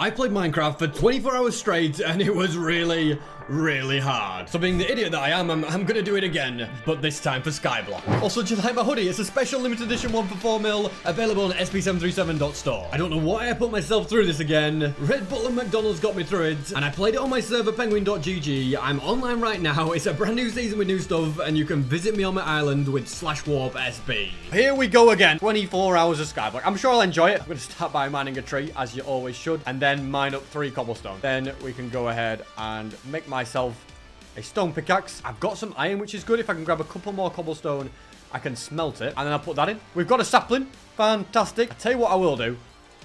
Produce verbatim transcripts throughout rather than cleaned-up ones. I played Minecraft for twenty-four hours straight and it was really, really hard. So being the idiot that I am, I'm, I'm gonna do it again, but this time for Skyblock. Also, do you like my hoodie? It's a special limited edition one for four mil, available on S P seven three seven dot store. I don't know why I put myself through this again. Red Bull and McDonald's got me through it, and I played it on my server, penguin dot G G. I'm online right now. It's a brand new season with new stuff, and you can visit me on my island with slash warp S B. Here we go again. twenty-four hours of Skyblock. I'm sure I'll enjoy it. I'm gonna start by mining a tree, as you always should, and then Then mine up three cobblestone. Then we can go ahead and make myself a stone pickaxe. I've got some iron, which is good. If I can grab a couple more cobblestone, I can smelt it. And then I'll put that in. We've got a sapling. Fantastic. I'll tell you what I will do.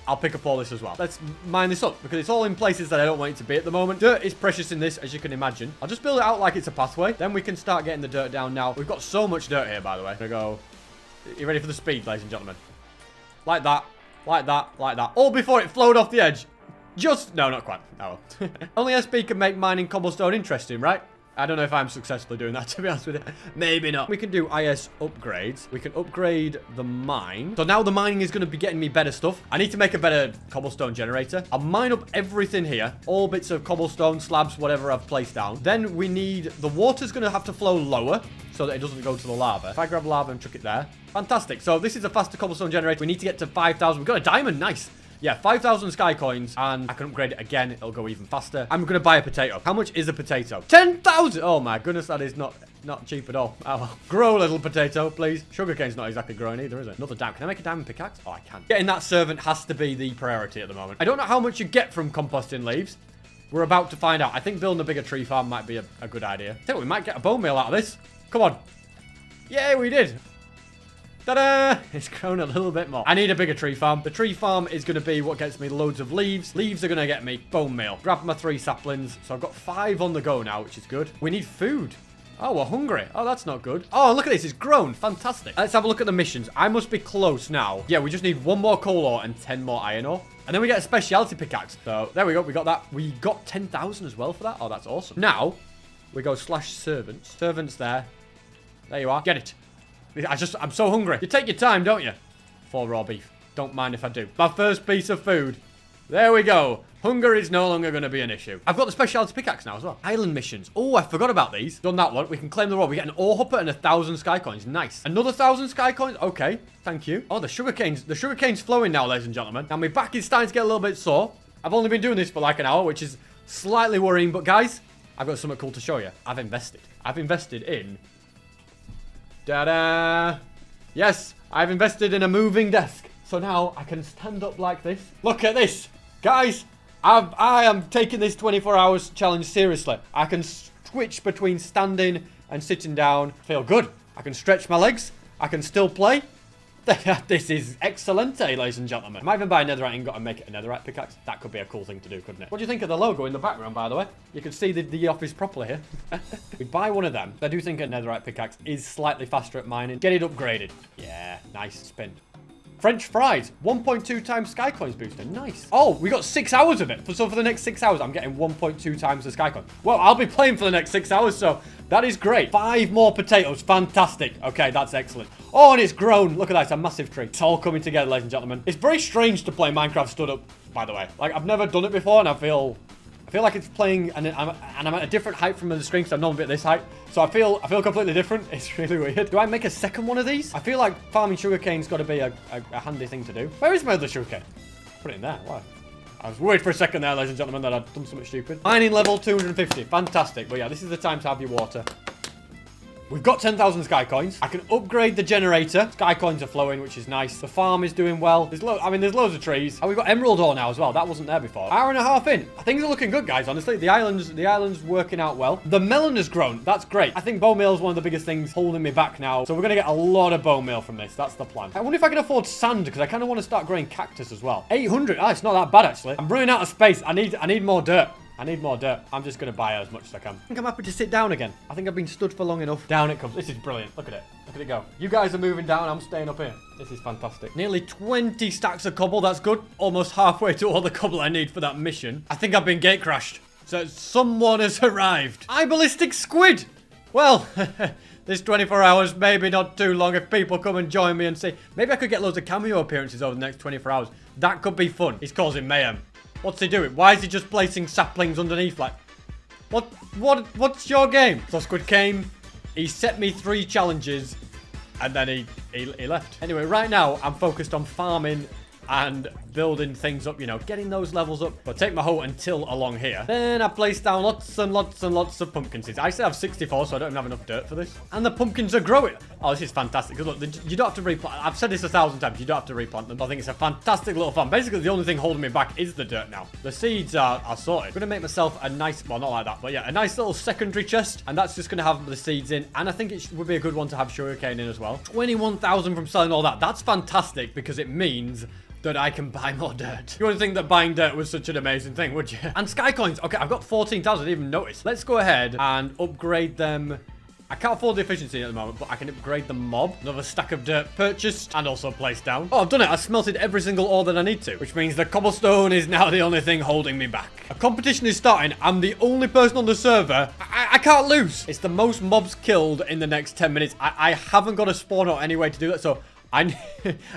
I'll pick up all this as well. Let's mine this up, because it's all in places that I don't want it to be at the moment. Dirt is precious in this, as you can imagine. I'll just build it out like it's a pathway. Then we can start getting the dirt down now. We've got so much dirt here, by the way. I'm gonna go. You ready for the speed, ladies and gentlemen? Like that. Like that. Like that. All before it flowed off the edge. Just... No, not quite. Oh. Only S P can make mining cobblestone interesting, right? I don't know if I'm successfully doing that, to be honest with you. Maybe not. We can do I S upgrades. We can upgrade the mine. So now the mining is going to be getting me better stuff. I need to make a better cobblestone generator. I'll mine up everything here. All bits of cobblestone, slabs, whatever I've placed down. Then we need... The water's going to have to flow lower so that it doesn't go to the lava. If I grab lava and chuck it there. Fantastic. So this is a faster cobblestone generator. We need to get to five thousand. We've got a diamond. Nice. Yeah, five thousand sky coins, and I can upgrade it again. It'll go even faster. I'm going to buy a potato. How much is a potato? ten thousand! Oh, my goodness, that is not not cheap at all. Oh, well. Grow, little potato, please. Sugarcane's not exactly growing either, is it? Another diamond. Can I make a diamond pickaxe? Oh, I can. Getting that servant has to be the priority at the moment. I don't know how much you get from composting leaves. We're about to find out. I think building a bigger tree farm might be a, a good idea. I think we might get a bone meal out of this. Come on. Yeah, we did. Ta-da! It's grown a little bit more. I need a bigger tree farm. The tree farm is going to be what gets me loads of leaves. Leaves are going to get me bone meal. Grab my three saplings. So I've got five on the go now, which is good. We need food. Oh, we're hungry. Oh, that's not good. Oh, look at this. It's grown. Fantastic. Let's have a look at the missions. I must be close now. Yeah, we just need one more coal ore and ten more iron ore. And then we get a specialty pickaxe. So there we go. We got that. We got ten thousand as well for that. Oh, that's awesome. Now, we go slash servants. Servants there. There you are. Get it. I just, I'm so hungry. You take your time, don't you? For raw beef. Don't mind if I do. My first piece of food. There we go. Hunger is no longer going to be an issue. I've got the specialty pickaxe now as well. Island missions. Oh, I forgot about these. Done that one. We can claim the raw. We get an ore hopper and a thousand sky coins. Nice. Another thousand sky coins. Okay. Thank you. Oh, the sugarcane's, the sugarcane's flowing now, ladies and gentlemen. Now, my back is starting to get a little bit sore. I've only been doing this for like an hour, which is slightly worrying. But guys, I've got something cool to show you. I've invested. I've invested in... Ta-da! Yes, I've invested in a moving desk. So now I can stand up like this. Look at this. Guys, I've, I am taking this twenty-four hours challenge seriously. I can switch between standing and sitting down. Feel good. I can stretch my legs. I can still play. This is excellent, eh, ladies and gentlemen. I might even buy a netherite ingot and make it a netherite pickaxe. That could be a cool thing to do, couldn't it? What do you think of the logo in the background, by the way? You can see the, the office properly here. We buy one of them. I do think a netherite pickaxe is slightly faster at mining. Get it upgraded. Yeah, nice spin. French fries. one point two times sky coins booster. Nice. Oh, we got six hours of it. So for the next six hours, I'm getting one point two times the sky coin. Well, I'll be playing for the next six hours, so... That is great. Five more potatoes. Fantastic. Okay, that's excellent. Oh, and it's grown. Look at that. It's a massive tree. It's all coming together, ladies and gentlemen. It's very strange to play Minecraft stood up, by the way. Like, I've never done it before, and I feel... I feel like it's playing, and I'm, and I'm at a different height from the screen, because I'm normally at this height. So I feel I feel completely different. It's really weird. Do I make a second one of these? I feel like farming sugarcane's got to be a, a, a handy thing to do. Where is my other sugarcane? Put it in there. Why? I was worried for a second there, ladies and gentlemen, that I'd done something stupid. Mining level two hundred fifty. Fantastic. But yeah, this is the time to have your water. We've got ten thousand sky coins. I can upgrade the generator. Sky coins are flowing, which is nice. The farm is doing well. There's lo I mean, there's loads of trees. And we've got emerald ore now as well. That wasn't there before. Hour and a half in. Things are looking good, guys, honestly. The island's, the island's working out well. The melon has grown. That's great. I think bone meal is one of the biggest things holding me back now. So we're going to get a lot of bone meal from this. That's the plan. I wonder if I can afford sand, because I kind of want to start growing cactus as well. eight hundred. Ah, it's not that bad, actually. I'm running out of space. I need, I need more dirt. I need more dirt. I'm just going to buy as much as I can. I think I'm happy to sit down again. I think I've been stood for long enough. Down it comes. This is brilliant. Look at it. Look at it go. You guys are moving down. I'm staying up here. This is fantastic. Nearly twenty stacks of cobble. That's good. Almost halfway to all the cobble I need for that mission. I think I've been gate crashed. So someone has arrived. I Ballistic Squid. Well, this twenty-four hours, maybe not too long if people come and join me and say, maybe I could get loads of cameo appearances over the next twenty-four hours. That could be fun. It's causing mayhem. What's he doing? Why is he just placing saplings underneath? Like, what? What? What's your game? So Squid came. He set me three challenges, and then he he, he left. Anyway, right now I'm focused on farming and building things up, you know, getting those levels up. But take my hoe until along here. Then I place down lots and lots and lots of pumpkin seeds. I still have sixty-four, so I don't even have enough dirt for this. And the pumpkins are growing. Oh, this is fantastic. Because look, you don't have to replant. I've said this a thousand times. You don't have to replant them. I think it's a fantastic little farm. Basically, the only thing holding me back is the dirt now. The seeds are, are sorted. I'm going to make myself a nice, well, not like that, but yeah, a nice little secondary chest. And that's just going to have the seeds in. And I think it would be a good one to have sugarcane in as well. twenty-one thousand from selling all that. That's fantastic because it means that I can buy more dirt. You wouldn't think that buying dirt was such an amazing thing, would you? And sky coins. Okay, I've got fourteen thousand, I didn't even notice. Let's go ahead and upgrade them. I can't afford the efficiency at the moment, but I can upgrade the mob. Another stack of dirt purchased and also placed down. Oh, I've done it. I smelted every single ore that I need to, which means the cobblestone is now the only thing holding me back. A competition is starting. I'm the only person on the server. I, I can't lose. It's the most mobs killed in the next ten minutes. I, I haven't got a spawn or any way to do that, so I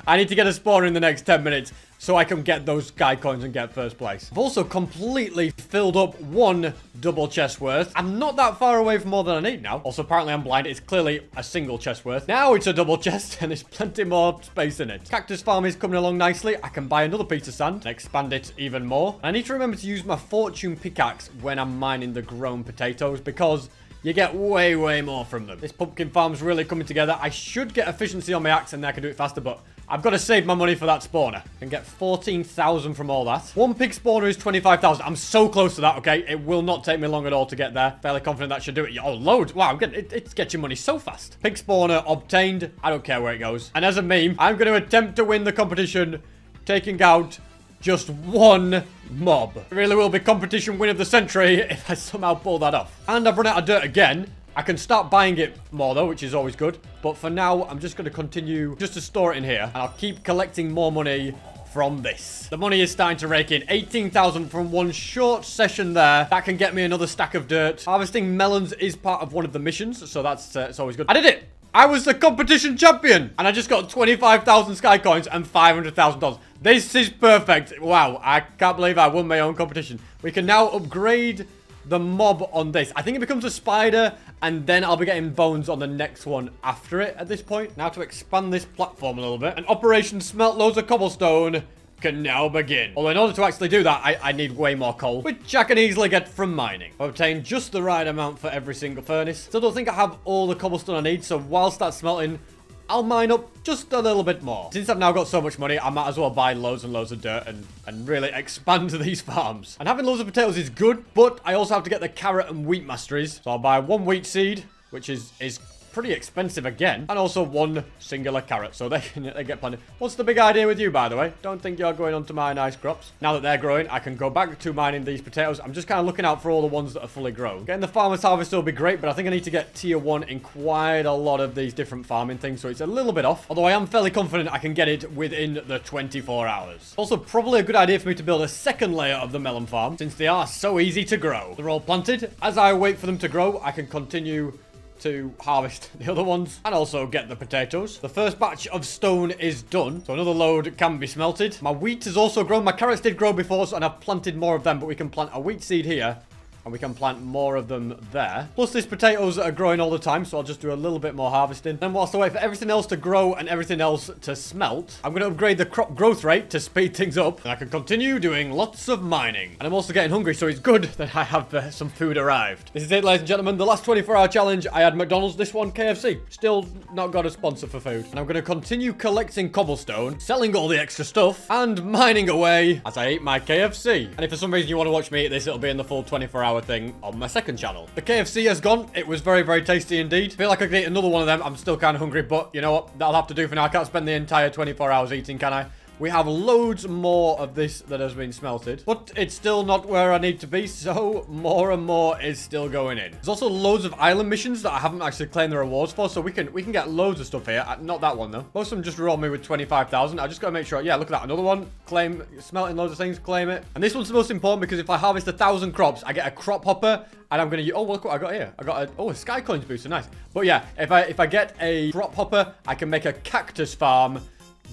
I need to get a spawn in the next ten minutes so I can get those sky coins and get first place. I've also completely filled up one double chest worth. I'm not that far away from more than I need now. Also, apparently I'm blind. It's clearly a single chest worth. Now it's a double chest and there's plenty more space in it. Cactus farm is coming along nicely. I can buy another piece of sand and expand it even more. I need to remember to use my fortune pickaxe when I'm mining the grown potatoes because you get way, way more from them. This pumpkin farm's really coming together. I should get efficiency on my axe and then I can do it faster, but I've got to save my money for that spawner and get fourteen thousand from all that. One pig spawner is twenty-five thousand. I'm so close to that, okay? It will not take me long at all to get there. Fairly confident that should do it. Oh, loads. Wow, I'm getting, it, it's getting money so fast. Pig spawner obtained. I don't care where it goes. And as a meme, I'm going to attempt to win the competition, taking out just one mob. It really will be competition win of the century if I somehow pull that off. And I've run out of dirt again. I can start buying it more though, which is always good. But for now, I'm just going to continue just to store it in here. And I'll keep collecting more money from this. The money is starting to rake in. eighteen thousand from one short session there. That can get me another stack of dirt. Harvesting melons is part of one of the missions. So that's uh, it's always good. I did it. I was the competition champion. And I just got twenty-five thousand sky coins and five hundred thousand dollars. This is perfect. Wow, I can't believe I won my own competition. We can now upgrade the mob on this. I think it becomes a spider, and then I'll be getting bones on the next one after it at this point. Now to expand this platform a little bit. And Operation Smelt Loads of Cobblestone can now begin. Although in order to actually do that, I, I need way more coal, which I can easily get from mining. I've obtained just the right amount for every single furnace. Still don't think I have all the cobblestone I need, so whilst that's smelting, I'll mine up just a little bit more. Since I've now got so much money, I might as well buy loads and loads of dirt and, and really expand these farms. And having loads of potatoes is good, but I also have to get the carrot and wheat masteries. So I'll buy one wheat seed, which is is pretty expensive again, and also one singular carrot, so they, they get plenty. What's the big idea with you, by the way? Don't think you're going on to my nice crops. Now that they're growing, I can go back to mining these potatoes. I'm just kind of looking out for all the ones that are fully grown. Getting the farmer's harvest will be great, but I think I need to get tier one in quite a lot of these different farming things, so it's a little bit off, although I am fairly confident I can get it within the twenty-four hours. Also, probably a good idea for me to build a second layer of the melon farm, since they are so easy to grow. They're all planted. As I wait for them to grow, I can continue to harvest the other ones and also get the potatoes. The first batch of stone is done, so another load can be smelted. My wheat has also grown. My carrots did grow before, so, and I've planted more of them, but we can plant a wheat seed here and we can plant more of them there. Plus, these potatoes are growing all the time, so I'll just do a little bit more harvesting. And whilst I wait for everything else to grow and everything else to smelt, I'm going to upgrade the crop growth rate to speed things up, and I can continue doing lots of mining. And I'm also getting hungry, so it's good that I have uh, some food arrived. This is it, ladies and gentlemen. The last twenty-four hour challenge, I had McDonald's, this one K F C. Still not got a sponsor for food. And I'm going to continue collecting cobblestone, selling all the extra stuff, and mining away as I eat my K F C. And if for some reason you want to watch me eat this, it'll be in the full twenty-four hour thing on my second channel. The K F C has gone. It was very, very tasty indeed. I feel like I could eat another one of them. I'm still kind of hungry, but you know what? That'll have to do for now. I can't spend the entire twenty-four hours eating, can I? We have loads more of this that has been smelted, but it's still not where I need to be, so more and more is still going in. There's also loads of island missions that I haven't actually claimed the rewards for, so we can we can get loads of stuff here. Uh, not that one, though. Most of them just rolled me with twenty-five thousand. I just got to make sure. Yeah, look at that. Another one. Claim, smelting loads of things. Claim it. And this one's the most important because if I harvest a thousand crops, I get a crop hopper, and I'm going to... Oh, look what I got here. I got a... Oh, a sky coins booster. Nice. But yeah, if I, if I get a crop hopper, I can make a cactus farm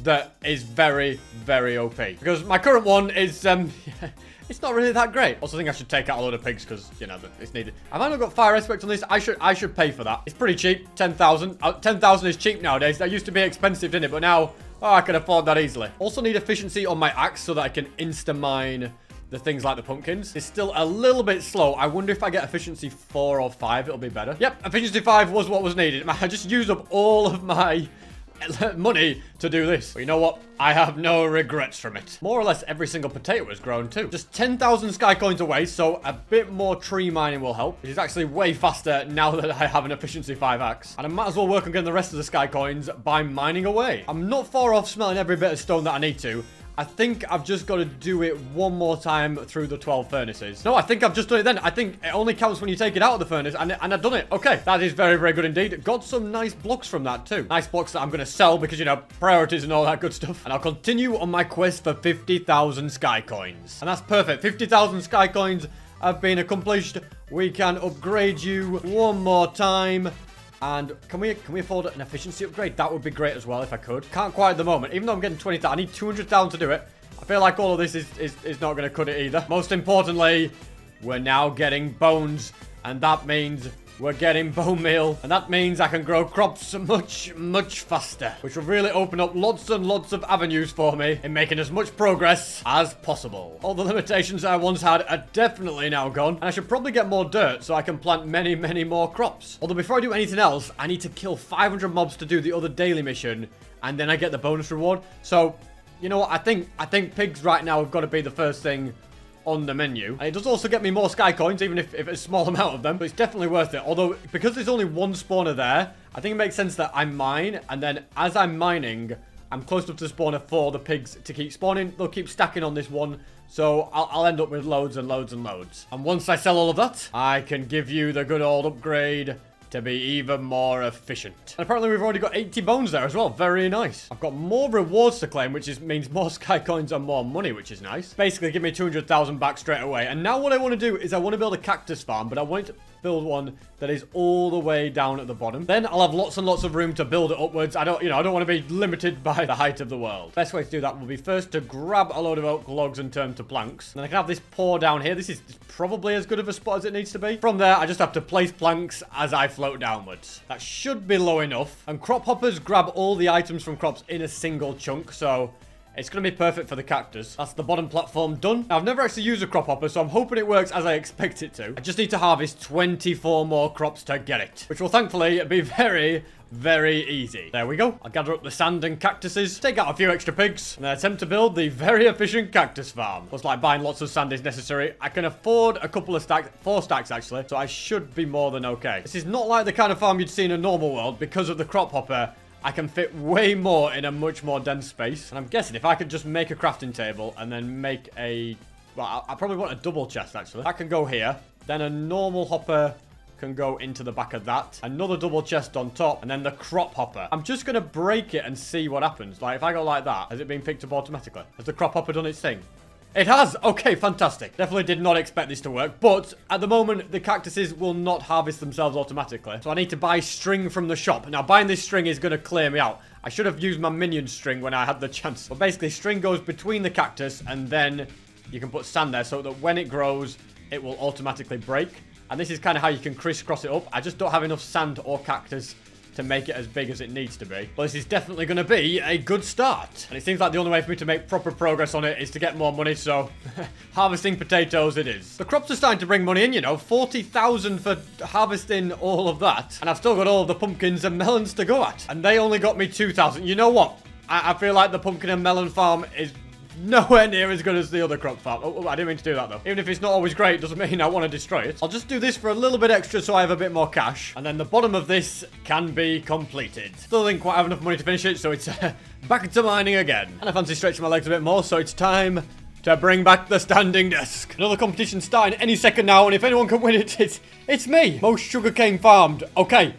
that is very, very O P. Because my current one is, um, it's not really that great. Also, I think I should take out a load of pigs because, you know, it's needed. Have I not got fire aspect on this? I should I should pay for that. It's pretty cheap, ten thousand. Uh, ten thousand is cheap nowadays. That used to be expensive, didn't it? But now, oh, I can afford that easily. Also need efficiency on my axe so that I can insta-mine the things like the pumpkins. It's still a little bit slow. I wonder if I get efficiency four or five, it'll be better. Yep, efficiency five was what was needed. I just used up all of my money to do this. But you know what? I have no regrets from it. More or less every single potato is grown too. Just ten thousand sky coins away, so a bit more tree mining will help, which is actually way faster now that I have an efficiency five axe. And I might as well work on getting the rest of the sky coins by mining away. I'm not far off smelling every bit of stone that I need to. I think I've just got to do it one more time through the twelve furnaces. No, I think I've just done it then. I think it only counts when you take it out of the furnace, and, and I've done it. Okay, that is very, very good indeed. Got some nice blocks from that too. Nice blocks that I'm going to sell because, you know, priorities and all that good stuff. And I'll continue on my quest for fifty thousand sky coins. And that's perfect. fifty thousand sky coins have been accomplished. We can upgrade you one more time. And can we can we afford an efficiency upgrade? That would be great as well if I could. Can't quite at the moment. Even though I'm getting twenty thousand, I need two hundred thousand to do it. I feel like all of this is, is, is not going to cut it either. Most importantly, we're now getting bones. And that means we're getting bone meal. And that means I can grow crops much, much faster. Which will really open up lots and lots of avenues for me in making as much progress as possible. All the limitations I once had are definitely now gone. And I should probably get more dirt so I can plant many, many more crops. Although before I do anything else, I need to kill five hundred mobs to do the other daily mission. And then I get the bonus reward. So, you know what? I think, I think pigs right now have got to be the first thing on the menu. And it does also get me more sky coins, even if, if it's a small amount of them. But it's definitely worth it. Although, because there's only one spawner there, I think it makes sense that I mine. And then as I'm mining, I'm close enough to the spawner for the pigs to keep spawning. They'll keep stacking on this one. So I'll, I'll end up with loads and loads and loads. And once I sell all of that, I can give you the good old upgrade to be even more efficient. And apparently we've already got eighty bones there as well. Very nice. I've got more rewards to claim, which is, means more sky coins and more money, which is nice. Basically, give me two hundred thousand back straight away. And now what I want to do is I want to build a cactus farm, but I want to build one that is all the way down at the bottom. Then I'll have lots and lots of room to build it upwards. I don't, you know, I don't want to be limited by the height of the world. Best way to do that will be first to grab a load of oak logs and turn to planks. And then I can have this pour down here. This is probably as good of a spot as it needs to be. From there, I just have to place planks as I fly downwards. That should be low enough. And crop hoppers grab all the items from crops in a single chunk, so it's going to be perfect for the cactus. That's the bottom platform done. Now, I've never actually used a crop hopper, so I'm hoping it works as I expect it to. I just need to harvest twenty-four more crops to get it, which will thankfully be very, very easy. There we go. I'll gather up the sand and cactuses, take out a few extra pigs, and then attempt to build the very efficient cactus farm. Looks like buying lots of sand is necessary. I can afford a couple of stacks, four stacks actually, so I should be more than okay. This is not like the kind of farm you'd see in a normal world because of the crop hopper. I can fit way more in a much more dense space. And I'm guessing if I could just make a crafting table and then make a... Well, I probably want a double chest, actually. That can go here. Then a normal hopper can go into the back of that. Another double chest on top. And then the crop hopper. I'm just going to break it and see what happens. Like, if I go like that, has it been picked up automatically? Has the crop hopper done its thing? It has! Okay, fantastic. Definitely did not expect this to work, but at the moment, the cactuses will not harvest themselves automatically. So I need to buy string from the shop. Now, buying this string is going to clear me out. I should have used my minion string when I had the chance. But basically, string goes between the cactus, and then you can put sand there so that when it grows, it will automatically break. And this is kind of how you can crisscross it up. I just don't have enough sand or cactus to make it as big as it needs to be. But this is definitely going to be a good start. And it seems like the only way for me to make proper progress on it is to get more money, so harvesting potatoes it is. The crops are starting to bring money in, you know, forty thousand for harvesting all of that. And I've still got all of the pumpkins and melons to go at. And they only got me two thousand. You know what? I, I feel like the pumpkin and melon farm is nowhere near as good as the other crop farm. Oh, I didn't mean to do that, though. Even if it's not always great, doesn't mean I want to destroy it. I'll just do this for a little bit extra so I have a bit more cash. And then the bottom of this can be completed. Still didn't quite have enough money to finish it, so it's uh, back to mining again. And I fancy stretching my legs a bit more, so it's time to bring back the standing desk. Another competition starting any second now, and if anyone can win it, it's, it's me. Most sugarcane farmed. Okay.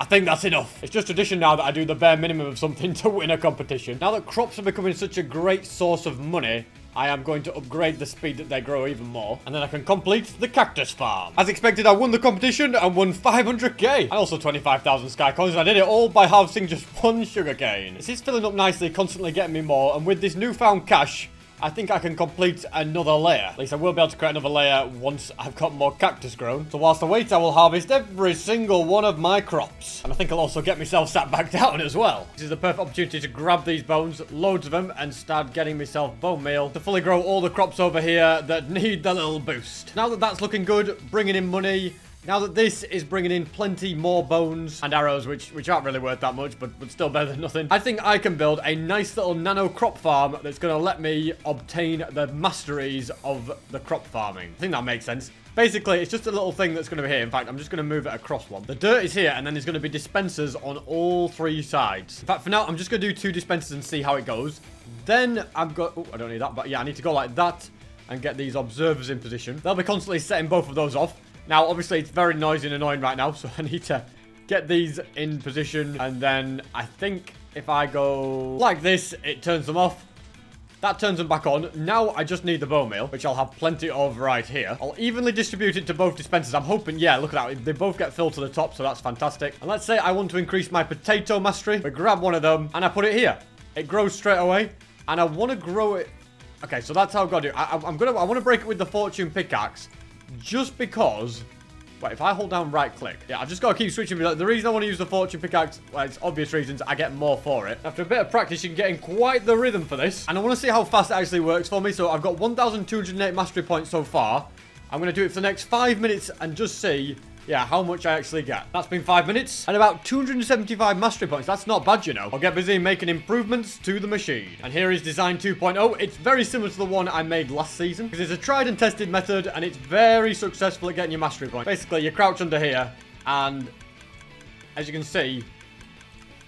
I think that's enough. It's just tradition now that I do the bare minimum of something to win a competition. Now that crops are becoming such a great source of money, I am going to upgrade the speed that they grow even more. And then I can complete the cactus farm. As expected, I won the competition and won five hundred K. And also twenty-five thousand sky coins. And I did it all by harvesting just one sugarcane. This is filling up nicely, constantly getting me more. And with this newfound cash, I think I can complete another layer. At least I will be able to create another layer once I've got more cactus grown. So whilst I wait, I will harvest every single one of my crops. And I think I'll also get myself sat back down as well. This is the perfect opportunity to grab these bones, loads of them, and start getting myself bone meal to fully grow all the crops over here that need the little boost. Now that that's looking good, bringing in money. Now that this is bringing in plenty more bones and arrows, which which aren't really worth that much, but, but still better than nothing. I think I can build a nice little nano crop farm that's going to let me obtain the masteries of the crop farming. I think that makes sense. Basically, it's just a little thing that's going to be here. In fact, I'm just going to move it across one. The dirt is here, and then there's going to be dispensers on all three sides. In fact, for now, I'm just going to do two dispensers and see how it goes. Then I'm going... Oh, I don't need that, but yeah, I need to go like that and get these observers in position. They'll be constantly setting both of those off. Now, obviously, it's very noisy and annoying right now, so I need to get these in position. And then I think if I go like this, it turns them off. That turns them back on. Now, I just need the bone meal, which I'll have plenty of right here. I'll evenly distribute it to both dispensers. I'm hoping, yeah, look at that. They both get filled to the top, so that's fantastic. And let's say I want to increase my potato mastery. We grab one of them, and I put it here. It grows straight away, and I want to grow it. Okay, so that's how I've got to do it. I, I'm gonna, I want to break it with the fortune pickaxe. Just because... Wait, if I hold down right click... Yeah, I've just got to keep switching. The reason I want to use the fortune pickaxe, well, it's obvious reasons. I get more for it. After a bit of practice, you can get in quite the rhythm for this. And I want to see how fast it actually works for me. So I've got one thousand two hundred eight mastery points so far. I'm going to do it for the next five minutes and just see... Yeah, how much I actually get. That's been five minutes. And about two hundred seventy-five mastery points. That's not bad, you know. I'll get busy making improvements to the machine. And here is design two point oh. It's very similar to the one I made last season. Because it's a tried and tested method. And it's very successful at getting your mastery points. Basically, you crouch under here. And as you can see,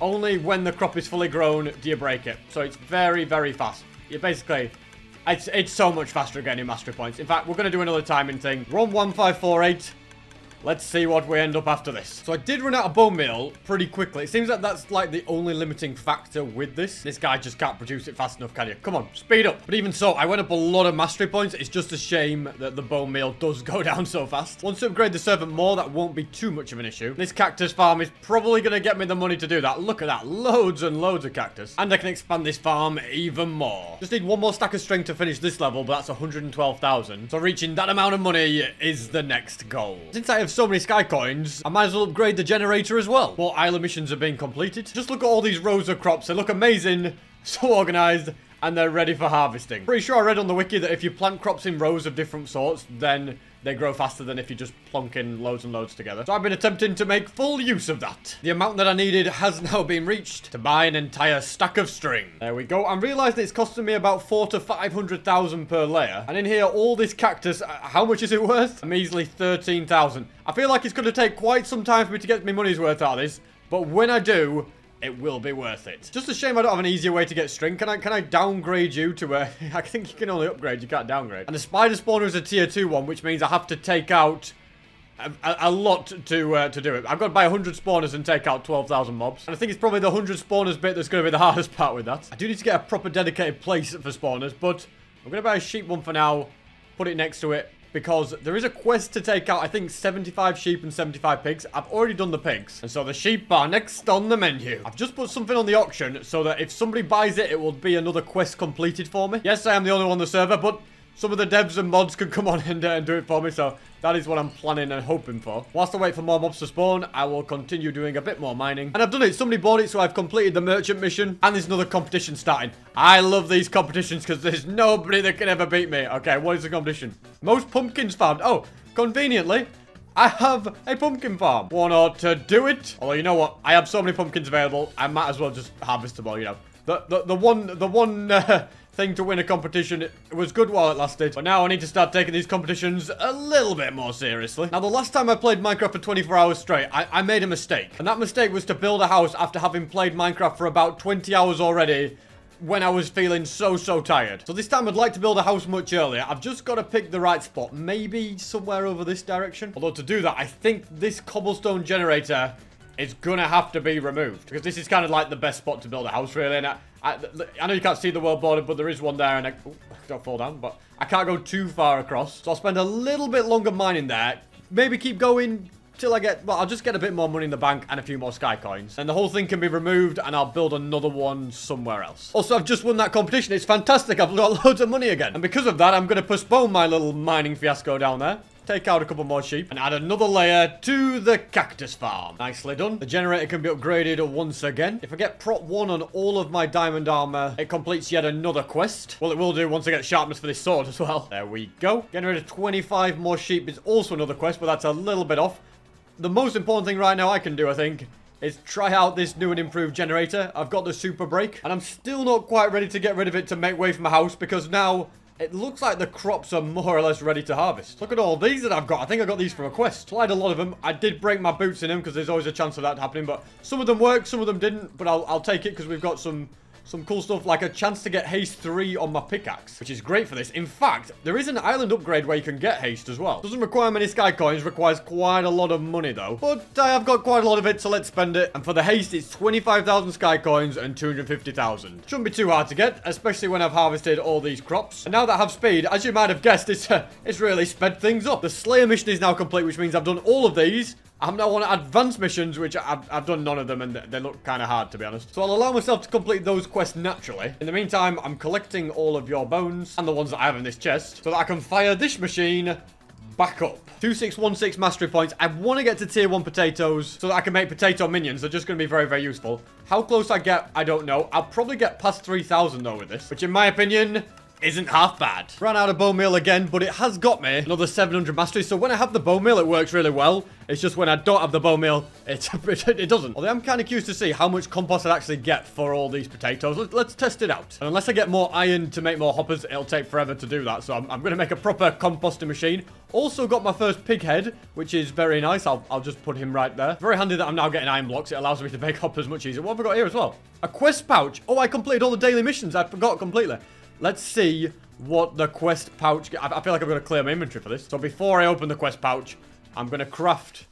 only when the crop is fully grown do you break it. So it's very, very fast. You basically... It's, it's so much faster at getting your mastery points. In fact, we're going to do another timing thing. Run one five four eight. Let's see what we end up after this. So I did run out of bone meal pretty quickly. It seems that that's like the only limiting factor with this. This guy just can't produce it fast enough, can you? Come on, speed up. But even so, I went up a lot of mastery points. It's just a shame that the bone meal does go down so fast. Once I upgrade the servant more, that won't be too much of an issue. This cactus farm is probably going to get me the money to do that. Look at that. Loads and loads of cactus. And I can expand this farm even more. Just need one more stack of string to finish this level, but that's one hundred twelve thousand. So reaching that amount of money is the next goal. Since I have so many sky coins, I might as well upgrade the generator as well. More island missions are being completed. Just look at all these rows of crops. They look amazing, so organized, and they're ready for harvesting. Pretty sure I read on the wiki that if you plant crops in rows of different sorts, then they grow faster than if you just plonk in loads and loads together. So I've been attempting to make full use of that. The amount that I needed has now been reached to buy an entire stack of string. There we go. I'm realizing it's costing me about four to five hundred thousand per layer. And in here, all this cactus, uh, how much is it worth? A measly thirteen thousand. I feel like it's going to take quite some time for me to get my money's worth out of this. But when I do, it will be worth it. Just a shame I don't have an easier way to get string. Can I can I downgrade you to a... I think you can only upgrade. You can't downgrade. And the spider spawner is a tier two one, which means I have to take out a, a, a lot to uh, to do it. I've got to buy one hundred spawners and take out twelve thousand mobs. And I think it's probably the one hundred spawners bit that's going to be the hardest part with that. I do need to get a proper dedicated place for spawners, but I'm going to buy a sheep one for now, put it next to it, because there is a quest to take out, I think, seventy-five sheep and seventy-five pigs. I've already done the pigs. And so the sheep are next on the menu. I've just put something on the auction so that if somebody buys it, it will be another quest completed for me. Yes, I am the only one on the server, but some of the devs and mods can come on and, uh, and do it for me. So that is what I'm planning and hoping for. Whilst I wait for more mobs to spawn, I will continue doing a bit more mining. And I've done it. Somebody bought it, so I've completed the merchant mission. And there's another competition starting. I love these competitions because there's nobody that can ever beat me. Okay, what is the competition? Most pumpkins farmed. Oh, conveniently, I have a pumpkin farm. Want ought to do it. Although, you know what? I have so many pumpkins available. I might as well just harvest them all, you know. The, the, the one... The one... Uh, thing to win a competition. It was good while it lasted, but now I need to start taking these competitions a little bit more seriously. Now, the last time I played Minecraft for twenty-four hours straight, I, I made a mistake. And that mistake was to build a house after having played Minecraft for about twenty hours already when I was feeling so, so tired. So this time I'd like to build a house much earlier. I've just got to pick the right spot, maybe somewhere over this direction. Although to do that, I think this cobblestone generator it's gonna have to be removed, because this is kind of like the best spot to build a house, really. And I, I, I know you can't see the world border, but there is one there, and I, ooh, I don't fall down, but I can't go too far across. So I'll spend a little bit longer mining there, maybe keep going till I get, well, I'll just get a bit more money in the bank and a few more sky coins. And the whole thing can be removed, and I'll build another one somewhere else. Also, I've just won that competition. It's fantastic. I've got loads of money again. And because of that, I'm gonna postpone my little mining fiasco down there. Take out a couple more sheep and add another layer to the cactus farm. Nicely done. The generator can be upgraded once again. If I get prop one on all of my diamond armor, it completes yet another quest. Well, it will do once I get sharpness for this sword as well. There we go. Generator twenty-five more sheep is also another quest, but that's a little bit off. The most important thing right now I can do, I think, is try out this new and improved generator. I've got the super brake, and I'm still not quite ready to get rid of it to make way for my house, because now it looks like the crops are more or less ready to harvest. Look at all these that I've got. I think I got these from a quest. Tried a lot of them. I did break my boots in them because there's always a chance of that happening. But some of them worked, some of them didn't. But I'll, I'll take it because we've got some, some cool stuff, like a chance to get haste three on my pickaxe, which is great for this. In fact, there is an island upgrade where you can get haste as well. Doesn't require many sky coins. Requires quite a lot of money, though. But I have got quite a lot of it, so let's spend it. And for the haste, it's twenty-five thousand sky coins and two hundred fifty thousand. Shouldn't be too hard to get, especially when I've harvested all these crops. And now that I have speed, as you might have guessed, it's, uh, it's really sped things up. The Slayer mission is now complete, which means I've done all of these. I'm now on advanced missions, which I've, I've done none of them, and they look kind of hard, to be honest. So I'll allow myself to complete those quests naturally. In the meantime, I'm collecting all of your bones and the ones that I have in this chest so that I can fire this machine back up. two six one six mastery points. I want to get to tier one potatoes so that I can make potato minions. They're just going to be very, very useful. How close I get, I don't know. I'll probably get past three thousand, though, with this, which, in my opinion, isn't half bad. Ran out of bone meal again, but it has got me another seven hundred mastery. So when I have the bone meal, it works really well. It's just when I don't have the bone meal, it, it, it doesn't. Although I'm kind of curious to see how much compost I actually get for all these potatoes. Let, let's test it out. And unless I get more iron to make more hoppers, it'll take forever to do that. So I'm, I'm going to make a proper composting machine. Also got my first pig head, which is very nice. I'll, I'll just put him right there. Very handy that I'm now getting iron blocks. It allows me to make hoppers much easier. What have I got here as well? A quest pouch. Oh, I completed all the daily missions. I forgot completely. Let's see what the quest pouch... I feel like I'm going to clear my inventory for this. So before I open the quest pouch, I'm going to craft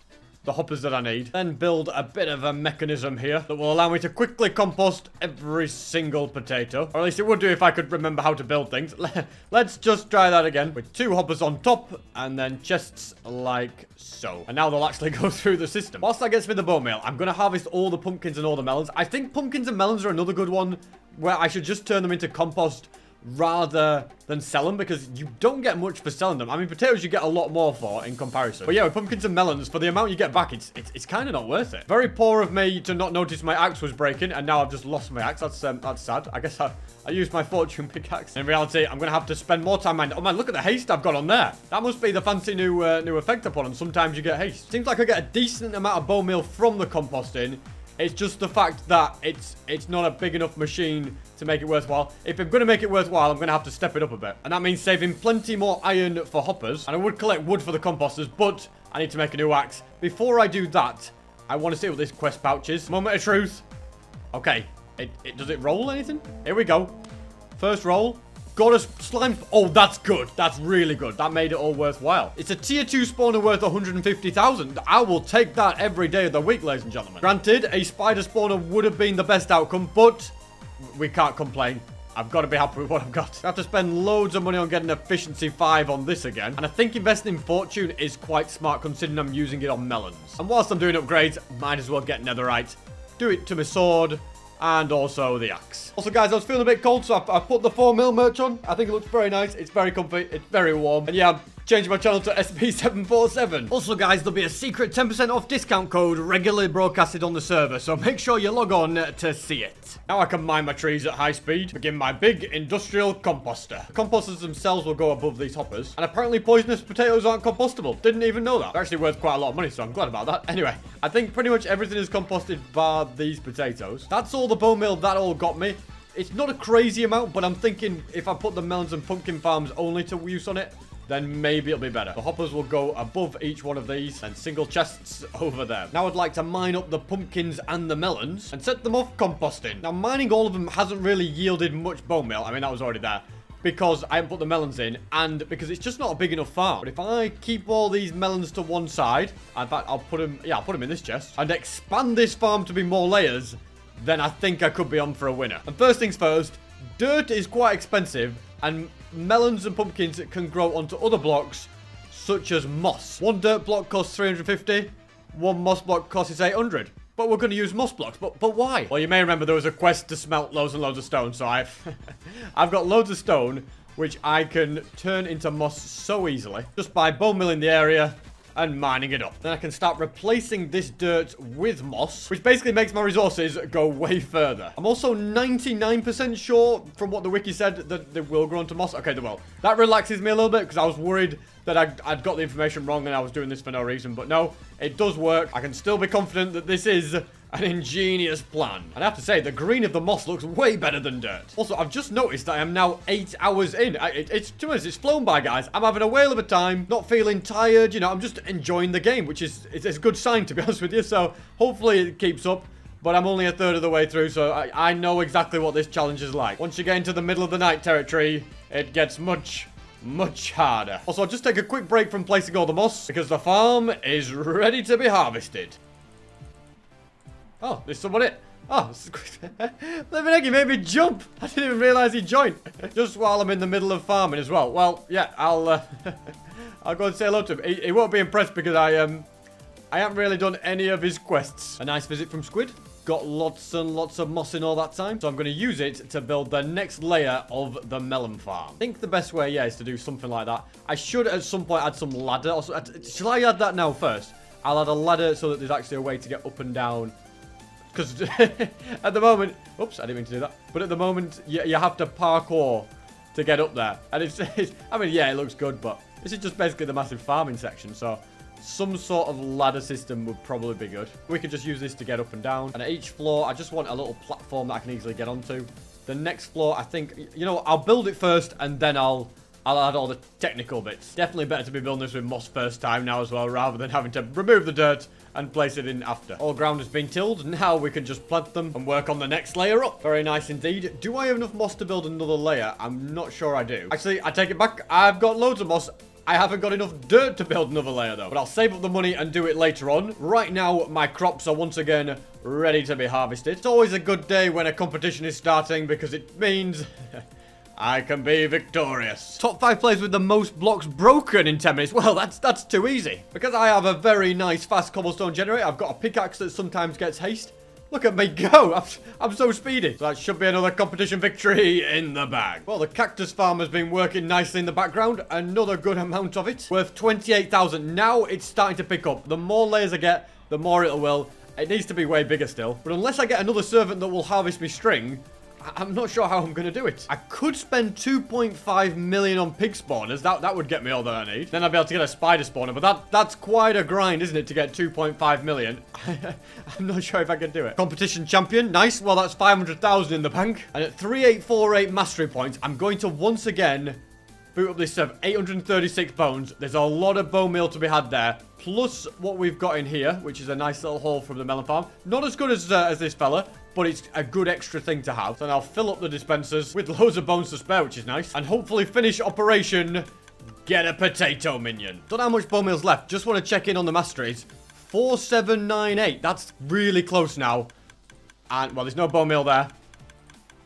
the hoppers that I need. Then build a bit of a mechanism here that will allow me to quickly compost every single potato. Or at least it would do if I could remember how to build things. Let's just try that again. With two hoppers on top and then chests like so. And now they'll actually go through the system. Whilst that gets me the bone meal, I'm going to harvest all the pumpkins and all the melons. I think pumpkins and melons are another good one where I should just turn them into compost rather than sell them, because you don't get much for selling them. I mean, potatoes you get a lot more for in comparison. But yeah, with pumpkins and melons, for the amount you get back, it's it's, it's kind of not worth it. Very poor of me to not notice my axe was breaking, and now I've just lost my axe. That's um, that's sad. I guess I, I used my fortune pickaxe. In reality, I'm going to have to spend more time mining. Oh man, look at the haste I've got on there. That must be the fancy new, uh, new effect upon them. Sometimes you get haste. Seems like I get a decent amount of bone meal from the composting. It's just the fact that it's it's not a big enough machine to make it worthwhile. If I'm going to make it worthwhile, I'm going to have to step it up a bit. And that means saving plenty more iron for hoppers. And I would collect wood for the composters, but I need to make a new axe. Before I do that, I want to see what this quest pouch is. Moment of truth. Okay. It, it, does it roll anything? Here we go. First roll. Got a slime. Oh, that's good. That's really good. That made it all worthwhile. It's a tier two spawner worth one hundred fifty thousand. I will take that every day of the week, ladies and gentlemen. Granted, a spider spawner would have been the best outcome, but we can't complain. I've got to be happy with what I've got. I have to spend loads of money on getting efficiency five on this again. And I think investing in fortune is quite smart, considering I'm using it on melons. And whilst I'm doing upgrades, might as well get netherite. Do it to my sword. And also the axe. Also, guys, I was feeling a bit cold, so I, I put the four mil merch on. I think it looks very nice. It's very comfy. It's very warm. And yeah, I'm changing my channel to S P seven forty-seven. Also, guys, there'll be a secret ten percent off discount code regularly broadcasted on the server, so make sure you log on to see it. Now I can mine my trees at high speed. Begin my big industrial composter. The composters themselves will go above these hoppers. And apparently poisonous potatoes aren't compostable. Didn't even know that. They're actually worth quite a lot of money, so I'm glad about that. Anyway, I think pretty much everything is composted bar these potatoes. That's all the bone meal that all got me. It's not a crazy amount, but I'm thinking if I put the melons and pumpkin farms only to use on it, then maybe it'll be better. The hoppers will go above each one of these and single chests over there. Now I'd like to mine up the pumpkins and the melons and set them off composting. Now mining all of them hasn't really yielded much bone meal. I mean, that was already there. because I haven't put the melons in and because it's just not a big enough farm. But if I keep all these melons to one side, in fact, I'll put them, yeah, I'll put them in this chest and expand this farm to be more layers, then I think I could be on for a winner. And first things first, dirt is quite expensive and melons and pumpkins can grow onto other blocks such as moss. One dirt block costs three hundred fifty, one moss block costs eight hundred. But we're going to use moss blocks. But but why? Well, you may remember there was a quest to smelt loads and loads of stone. So I've, I've got loads of stone, which I can turn into moss so easily. Just by bone milling the area and mining it up. Then I can start replacing this dirt with moss, which basically makes my resources go way further. I'm also ninety-nine percent sure from what the wiki said that they will grow into moss. Okay, they will. That relaxes me a little bit because I was worried that I'd, I'd got the information wrong and I was doing this for no reason. But no, it does work. I can still be confident that this is an ingenious plan. And I have to say, the green of the moss looks way better than dirt. Also, I've just noticed that I am now eight hours in. I, it, it's too much. It's flown by, guys. I'm having a whale of a time, not feeling tired. You know, I'm just enjoying the game, which is it's, it's a good sign, to be honest with you. So hopefully it keeps up. But I'm only a third of the way through, so I, I know exactly what this challenge is like. Once you get into the middle of the night territory, it gets much... much harder. Also, I'll just take a quick break from placing all the moss because the farm is ready to be harvested. Oh, there's someone in. Oh, Living Eggy made me jump. I didn't even realize he joined. Just while I'm in the middle of farming as well. Well, yeah, I'll uh, I'll go and say hello to him. He, he won't be impressed because I um I haven't really done any of his quests. A nice visit from Squid. Got lots and lots of moss in all that time. So I'm going to use it to build the next layer of the melon farm. I think the best way, yeah, is to do something like that. I should at some point add some ladder. Also, shall I add that now first? I'll add a ladder so that there's actually a way to get up and down. Because at the moment... Oops, I didn't mean to do that. But at the moment, you, you have to parkour to get up there. And it's, it's... I mean, yeah, it looks good, but this is just basically the massive farming section, so... some sort of ladder system would probably be good. We could just use this to get up and down. And at each floor, I just want a little platform that I can easily get onto. The next floor, I think, you know, I'll build it first and then I'll I'll add all the technical bits. Definitely better to be building this with moss first time now as well, rather than having to remove the dirt and place it in after. All ground has been tilled. Now we can just plant them and work on the next layer up. Very nice indeed. Do I have enough moss to build another layer? I'm not sure I do. Actually, I take it back. I've got loads of moss. I haven't got enough dirt to build another layer, though. But I'll save up the money and do it later on. Right now, my crops are once again ready to be harvested. It's always a good day when a competition is starting because it means I can be victorious. Top five players with the most blocks broken in ten minutes. Well, that's that's too easy. Because I have a very nice fast cobblestone generator, I've got a pickaxe that sometimes gets haste. Look at me go. I'm, I'm so speedy. So that should be another competition victory in the bag. Well, the cactus farm has been working nicely in the background. Another good amount of it. Worth twenty-eight thousand. Now it's starting to pick up. The more layers I get, the more it will. It needs to be way bigger still. But unless I get another servant that will harvest me string, I'm not sure how I'm going to do it. I could spend two point five million on pig spawners. That, that would get me all that I need. Then I'd be able to get a spider spawner. But that that's quite a grind, isn't it, to get two point five million? I'm not sure if I can do it. Competition champion. Nice. Well, that's five hundred thousand in the bank. And at three eight four eight mastery points, I'm going to once again boot up this server. eight hundred thirty-six bones. There's a lot of bone meal to be had there. Plus what we've got in here, which is a nice little haul from the melon farm. Not as good as, uh, as this fella, but it's a good extra thing to have. So now I'll fill up the dispensers with loads of bones to spare, which is nice. And hopefully finish Operation Get a Potato Minion. Don't know how much bone meal's left. Just want to check in on the masteries. four seven nine eight. That's really close now. And, well, there's no bone meal there.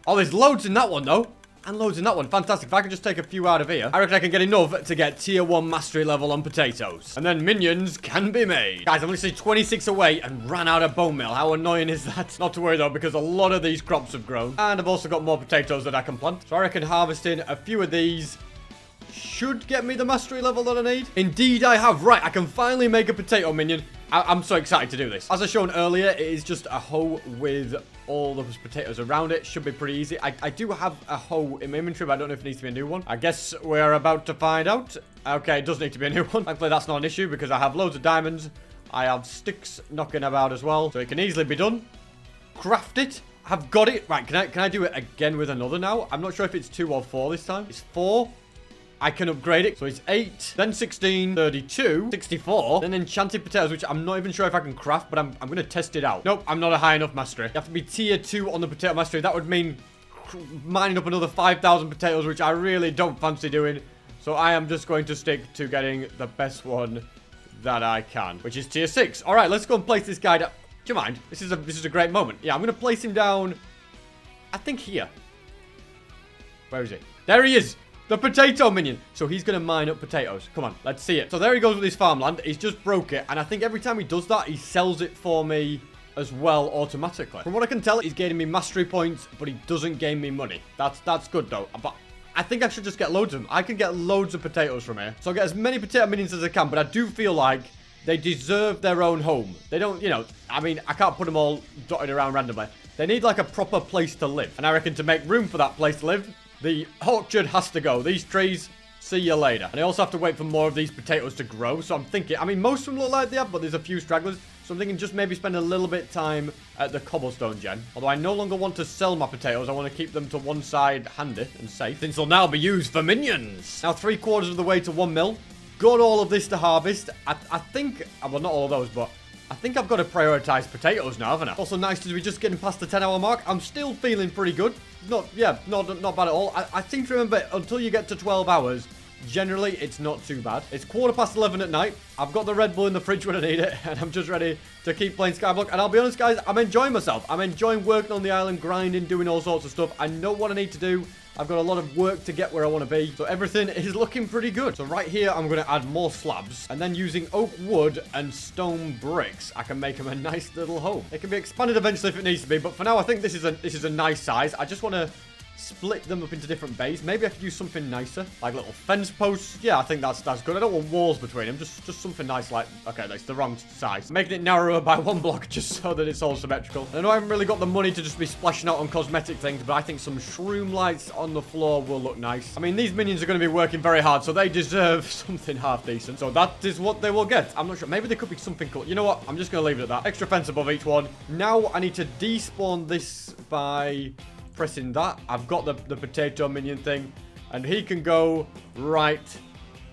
Oh, there's loads in that one, though. And loads in that one. Fantastic. If I can just take a few out of here, I reckon I can get enough to get tier one mastery level on potatoes. And then minions can be made. Guys, I'm literally twenty-six away and ran out of bone meal. How annoying is that? Not to worry, though, because a lot of these crops have grown. And I've also got more potatoes that I can plant. So I reckon harvesting a few of these should get me the mastery level that I need. Indeed, I have. Right, I can finally make a potato minion. I I'm so excited to do this. As I shown earlier, it is just a hoe with all those potatoes around it. Should be pretty easy. I, I do have a hoe in my inventory, but I don't know if it needs to be a new one. I guess we're about to find out. Okay, it does need to be a new one. Thankfully, that's not an issue because I have loads of diamonds. I have sticks knocking about as well, so it can easily be done. Craft it. I've got it. Right, can I, can I do it again with another now? I'm not sure if it's two or four this time. It's four. I can upgrade it. So it's eight, then sixteen, thirty-two, sixty-four, then enchanted potatoes, which I'm not even sure if I can craft, but I'm, I'm going to test it out. Nope, I'm not a high enough mastery. You have to be tier two on the potato mastery. That would mean mining up another five thousand potatoes, which I really don't fancy doing. So I am just going to stick to getting the best one that I can, which is tier six. All right, let's go and place this guy down. Do you mind? This is a this is a great moment. Yeah, I'm going to place him down, I think here. Where is he? There he is! The potato minion. So he's going to mine up potatoes. Come on, let's see it. So there he goes with his farmland. He's just broke it. And I think every time he does that, he sells it for me as well automatically. From what I can tell, he's gaining me mastery points, but he doesn't gain me money. That's that's good, though. But I think I should just get loads of them. I can get loads of potatoes from here. So I'll get as many potato minions as I can, but I do feel like they deserve their own home. They don't, you know, I mean, I can't put them all dotted around randomly. They need, like, a proper place to live. And I reckon to make room for that place to live, the orchard has to go. These trees, see you later. And I also have to wait for more of these potatoes to grow. So I'm thinking, I mean, most of them look like they have, but there's a few stragglers. So I'm thinking just maybe spend a little bit of time at the cobblestone gem. Although I no longer want to sell my potatoes. I want to keep them to one side handy and safe. Since they'll now be used for minions. Now three quarters of the way to one mil. Got all of this to harvest. I, I think, well, not all of those, but I think I've got to prioritize potatoes now, haven't I? Also nice to be just getting past the ten hour mark. I'm still feeling pretty good. Not, yeah, not, not bad at all. I, I seem to remember until you get to twelve hours, generally it's not too bad. It's quarter past eleven at night. I've got the Red Bull in the fridge when I need it, and I'm just ready to keep playing Skyblock. And I'll be honest, guys, I'm enjoying myself. I'm enjoying working on the island, grinding, doing all sorts of stuff. I know what I need to do. I've got a lot of work to get where I want to be. So everything is looking pretty good. So right here, I'm going to add more slabs. And then using oak wood and stone bricks, I can make them a nice little home. It can be expanded eventually if it needs to be. But for now, I think this is a, this is a nice size. I just want to split them up into different bays. Maybe I could use something nicer. Like little fence posts. Yeah, I think that's that's good. I don't want walls between them. Just, just something nice like... Okay, that's the wrong size. Making it narrower by one block just so that it's all symmetrical. I know I haven't really got the money to just be splashing out on cosmetic things, but I think some shroom lights on the floor will look nice. I mean, these minions are going to be working very hard, so they deserve something half decent. So that is what they will get. I'm not sure. Maybe there could be something cool. You know what? I'm just going to leave it at that. Extra fence above each one. Now I need to despawn this by... pressing that. I've got the, the potato minion thing, and he can go right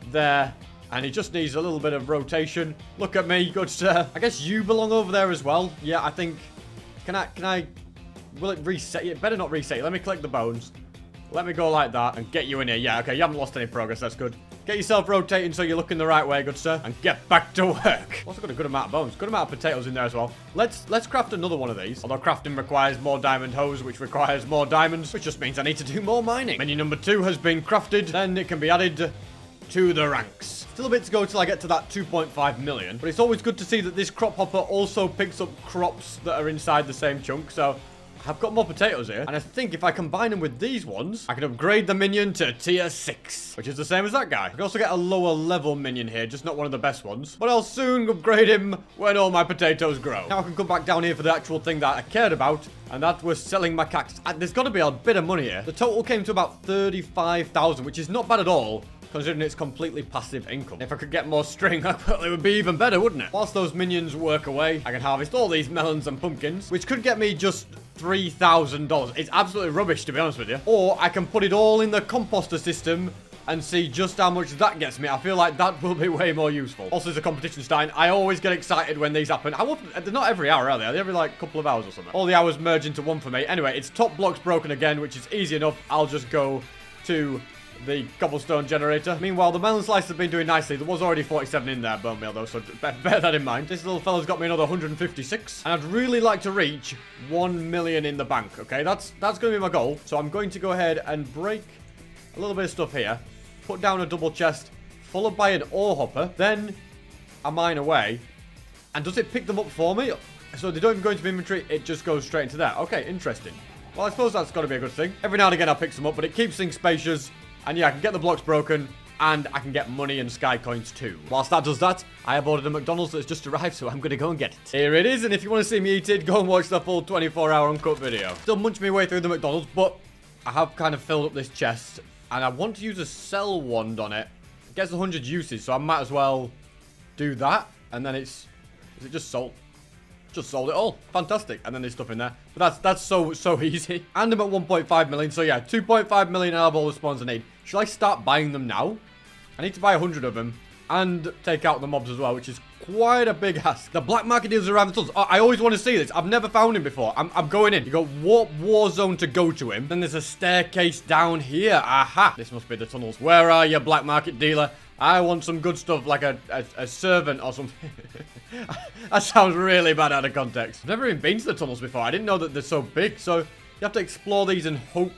there, and he just needs a little bit of rotation. Look at me, good sir. I guess you belong over there as well. Yeah, I think, can I, can I, will it reset? It better not reset you. Let me collect the bones. Let me go like that and get you in here. Yeah, okay, you haven't lost any progress. That's good. Get yourself rotating so you're looking the right way, good sir. And get back to work. Also got a good amount of bones. Good amount of potatoes in there as well. Let's let's craft another one of these. Although crafting requires more diamond hose, which requires more diamonds, which just means I need to do more mining. Menu number two has been crafted. Then it can be added to the ranks. Still a bit to go till I get to that two point five million. But it's always good to see that this crop hopper also picks up crops that are inside the same chunk. So... I've got more potatoes here, and I think if I combine them with these ones, I can upgrade the minion to tier six, which is the same as that guy. I can also get a lower level minion here, just not one of the best ones, but I'll soon upgrade him when all my potatoes grow. Now I can come back down here for the actual thing that I cared about, and that was selling my cactus. And there's got to be a bit of money here. The total came to about thirty-five thousand, which is not bad at all, considering it's completely passive income. If I could get more string, that probably would be even better, wouldn't it? Whilst those minions work away, I can harvest all these melons and pumpkins, which could get me just... three thousand dollars. It's absolutely rubbish, to be honest with you. Or I can put it all in the composter system and see just how much that gets me. I feel like that will be way more useful. Also, there's a competition sign. I always get excited when these happen. I won't, they're not every hour, are they? They're every, like, couple of hours or something. All the hours merge into one for me. Anyway, it's top blocks broken again, which is easy enough. I'll just go to... the cobblestone generator. Meanwhile, the melon slice has been doing nicely. There was already forty-seven in there, bone meal, though, so bear that in mind. This little fella's got me another one hundred fifty-six, and I'd really like to reach one million in the bank, okay? That's that's going to be my goal. So I'm going to go ahead and break a little bit of stuff here, put down a double chest, followed by an ore hopper, then a mine away. And does it pick them up for me? So they don't even go into my inventory, it just goes straight into there. Okay, interesting. Well, I suppose that's got to be a good thing. Every now and again, I pick some up, but it keeps things spacious. And yeah, I can get the blocks broken, and I can get money and sky coins too. Whilst that does that, I have ordered a McDonald's that's just arrived, so I'm going to go and get it. Here it is, and if you want to see me eat it, go and watch the full twenty-four hour uncut video. Still munch my way through the McDonald's, but I have kind of filled up this chest, and I want to use a cell wand on it. It gets one hundred uses, so I might as well do that. And then it's... Is it just salt? Just sold it all. Fantastic. And then there's stuff in there. But that's that's so, so easy. And I'm at one point five million. So yeah, two point five million I have all the spawns I need. Should I start buying them now? I need to buy one hundred of them. and take out the mobs as well, which is quite a big ask. The black market deals around the tunnels. Oh, I always want to see this. I've never found him before. I'm, I'm going in. You got warp war zone to go to him. Then there's a staircase down here. Aha. This must be the tunnels. Where are you, black market dealer? I want some good stuff, like a, a, a servant or something. That sounds really bad out of context. I've never even been to the tunnels before. I didn't know that they're so big. So you have to explore these and hope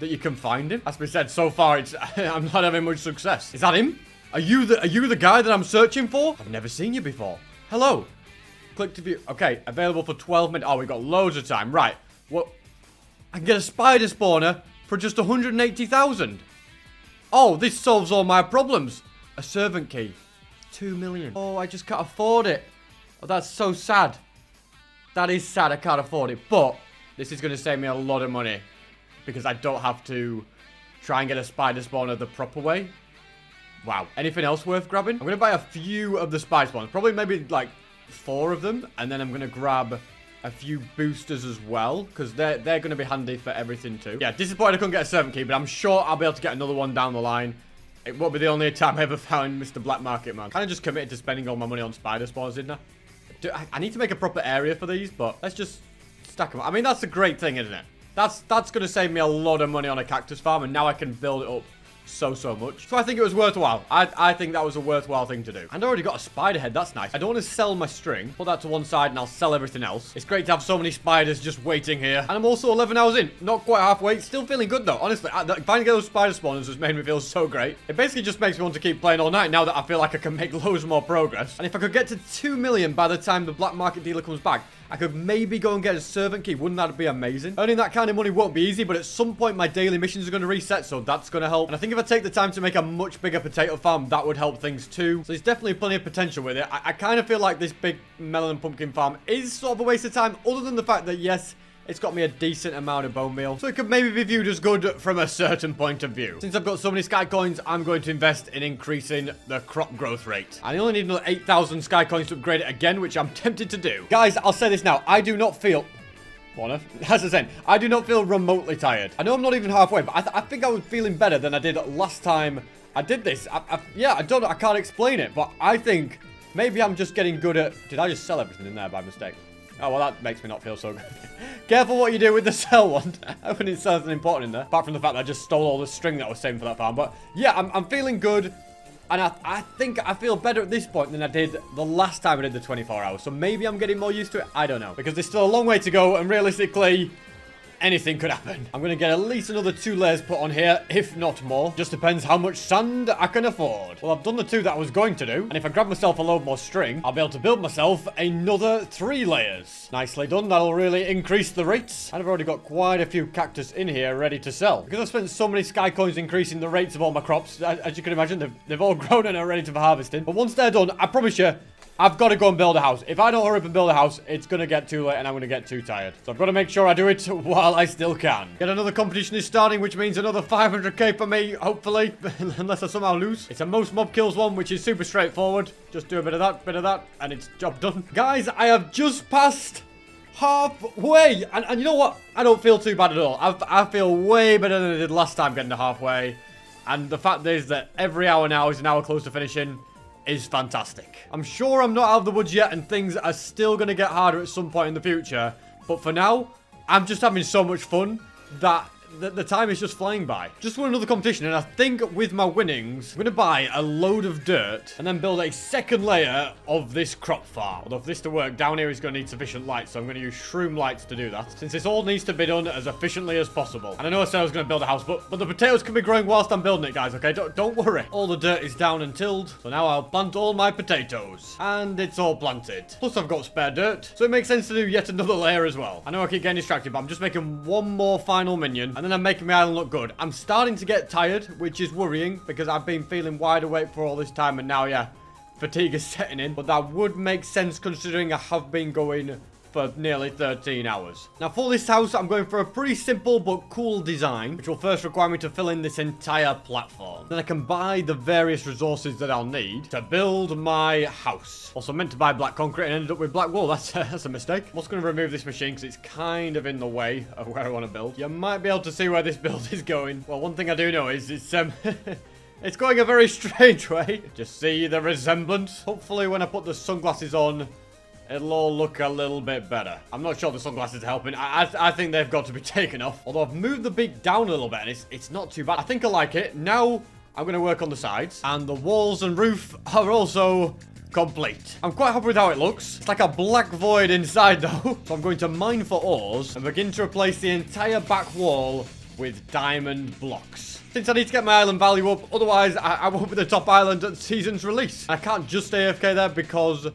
that you can find him. As we said, so far, it's I'm not having much success. Is that him? Are you the are you the guy that I'm searching for? I've never seen you before. Hello. Click to view. Okay, available for twelve minutes. Oh, we've got loads of time. Right. What? I can get a spider spawner for just one hundred eighty thousand. Oh, this solves all my problems. A servant key. two million. Oh, I just can't afford it. Oh, that's so sad. That is sad. I can't afford it. But this is going to save me a lot of money, because I don't have to try and get a spider spawner the proper way. Wow. Anything else worth grabbing? I'm going to buy a few of the spider spawns. Probably maybe like four of them. And then I'm going to grab a few boosters as well, because they're, they're going to be handy for everything too. Yeah, disappointed I couldn't get a servant key, but I'm sure I'll be able to get another one down the line. It won't be the only time I ever found Mister Black Market Man. Kind of just committed to spending all my money on spider spawns, didn't I? Do, I, I need to make a proper area for these, but let's just stack them. I mean, that's a great thing, isn't it? That's, that's going to save me a lot of money on a cactus farm, and now I can build it up so, so much. So I think it was worthwhile. I, I think that was a worthwhile thing to do. And I already got a spider head. That's nice. I don't want to sell my string. Put that to one side and I'll sell everything else. It's great to have so many spiders just waiting here. And I'm also eleven hours in. Not quite halfway. Still feeling good though. Honestly, I, finding those spider spawners has made me feel so great. It basically just makes me want to keep playing all night now that I feel like I can make loads more progress. And if I could get to two million by the time the black market dealer comes back, I could maybe go and get a servant key. Wouldn't that be amazing? Earning that kind of money won't be easy, but at some point my daily missions are going to reset, so that's going to help. And I think if I take the time to make a much bigger potato farm, that would help things too. So there's definitely plenty of potential with it. I, I kind of feel like this big melon and pumpkin farm is sort of a waste of time, other than the fact that, yes, it's got me a decent amount of bone meal, so it could maybe be viewed as good from a certain point of view. Since I've got so many sky coins, I'm going to invest in increasing the crop growth rate. I only need another eight thousand sky coins to upgrade it again, which I'm tempted to do. Guys, I'll say this now. I do not feel... What on earth? As I said, I do not feel remotely tired. I know I'm not even halfway, but I, th I think I was feeling better than I did last time I did this. I, I, yeah, I don't know. I can't explain it, but I think maybe I'm just getting good at... Did I just sell everything in there by mistake? Oh, well, that makes me not feel so good. Careful what you do with the sell one. I wouldn't sell anything important in there. Apart from the fact that I just stole all the string that I was saving for that farm. But yeah, I'm, I'm feeling good. And I, I think I feel better at this point than I did the last time I did the twenty-four hours. So maybe I'm getting more used to it. I don't know. Because there's still a long way to go. And realistically, anything could happen. I'm going to get at least another two layers put on here, if not more. Just depends how much sand I can afford. Well, I've done the two that I was going to do. And if I grab myself a load more string, I'll be able to build myself another three layers. Nicely done. That'll really increase the rates. And I've already got quite a few cactus in here ready to sell. Because I've spent so many sky coins increasing the rates of all my crops, as you can imagine, they've, they've all grown and are ready to be harvesting. But once they're done, I promise you, I've got to go and build a house. If I don't hurry up and build a house, it's going to get too late and I'm going to get too tired. So I've got to make sure I do it while I still can. Yet another competition is starting, which means another five hundred K for me, hopefully. Unless I somehow lose. It's a most mob kills one, which is super straightforward. Just do a bit of that, bit of that, and it's job done. Guys, I have just passed halfway. And, and you know what? I don't feel too bad at all. I've, I feel way better than I did last time getting to halfway. And the fact is that every hour now is an hour close to finishing. Is fantastic. I'm sure I'm not out of the woods yet and things are still going to get harder at some point in the future. But for now, I'm just having so much fun that the, the time is just flying by. Just won another competition and I think with my winnings, I'm going to buy a load of dirt and then build a second layer of this crop farm. Although for this to work, down here is going to need sufficient light, so I'm going to use shroom lights to do that. Since this all needs to be done as efficiently as possible. And I know I said I was going to build a house, but, but the potatoes can be growing whilst I'm building it, guys, okay? Don't, don't worry. All the dirt is down and tilled, so now I'll plant all my potatoes. And it's all planted. Plus I've got spare dirt, so it makes sense to do yet another layer as well. I know I keep getting distracted, but I'm just making one more final minion. And then I'm making my island look good. I'm starting to get tired, which is worrying because I've been feeling wide awake for all this time. And now, yeah, fatigue is setting in. But that would make sense considering I have been going for nearly thirteen hours. Now, for this house, I'm going for a pretty simple but cool design, which will first require me to fill in this entire platform. Then I can buy the various resources that I'll need to build my house. Also meant to buy black concrete and ended up with black wool. That's, uh, that's a mistake. I'm also going to remove this machine because it's kind of in the way of where I want to build. You might be able to see where this build is going. Well, one thing I do know is it's... Um, It's going a very strange way. Just see the resemblance. Hopefully when I put the sunglasses on, it'll all look a little bit better. I'm not sure the sunglasses are helping. I, I, I think they've got to be taken off. Although I've moved the beak down a little bit, and it's, it's not too bad. I think I like it. Now, I'm going to work on the sides. And the walls and roof are also complete. I'm quite happy with how it looks. It's like a black void inside, though. So I'm going to mine for ores and begin to replace the entire back wall with diamond blocks. Since I need to get my island value up, otherwise I, I won't be the top island at season's release. I can't just stay A F K there because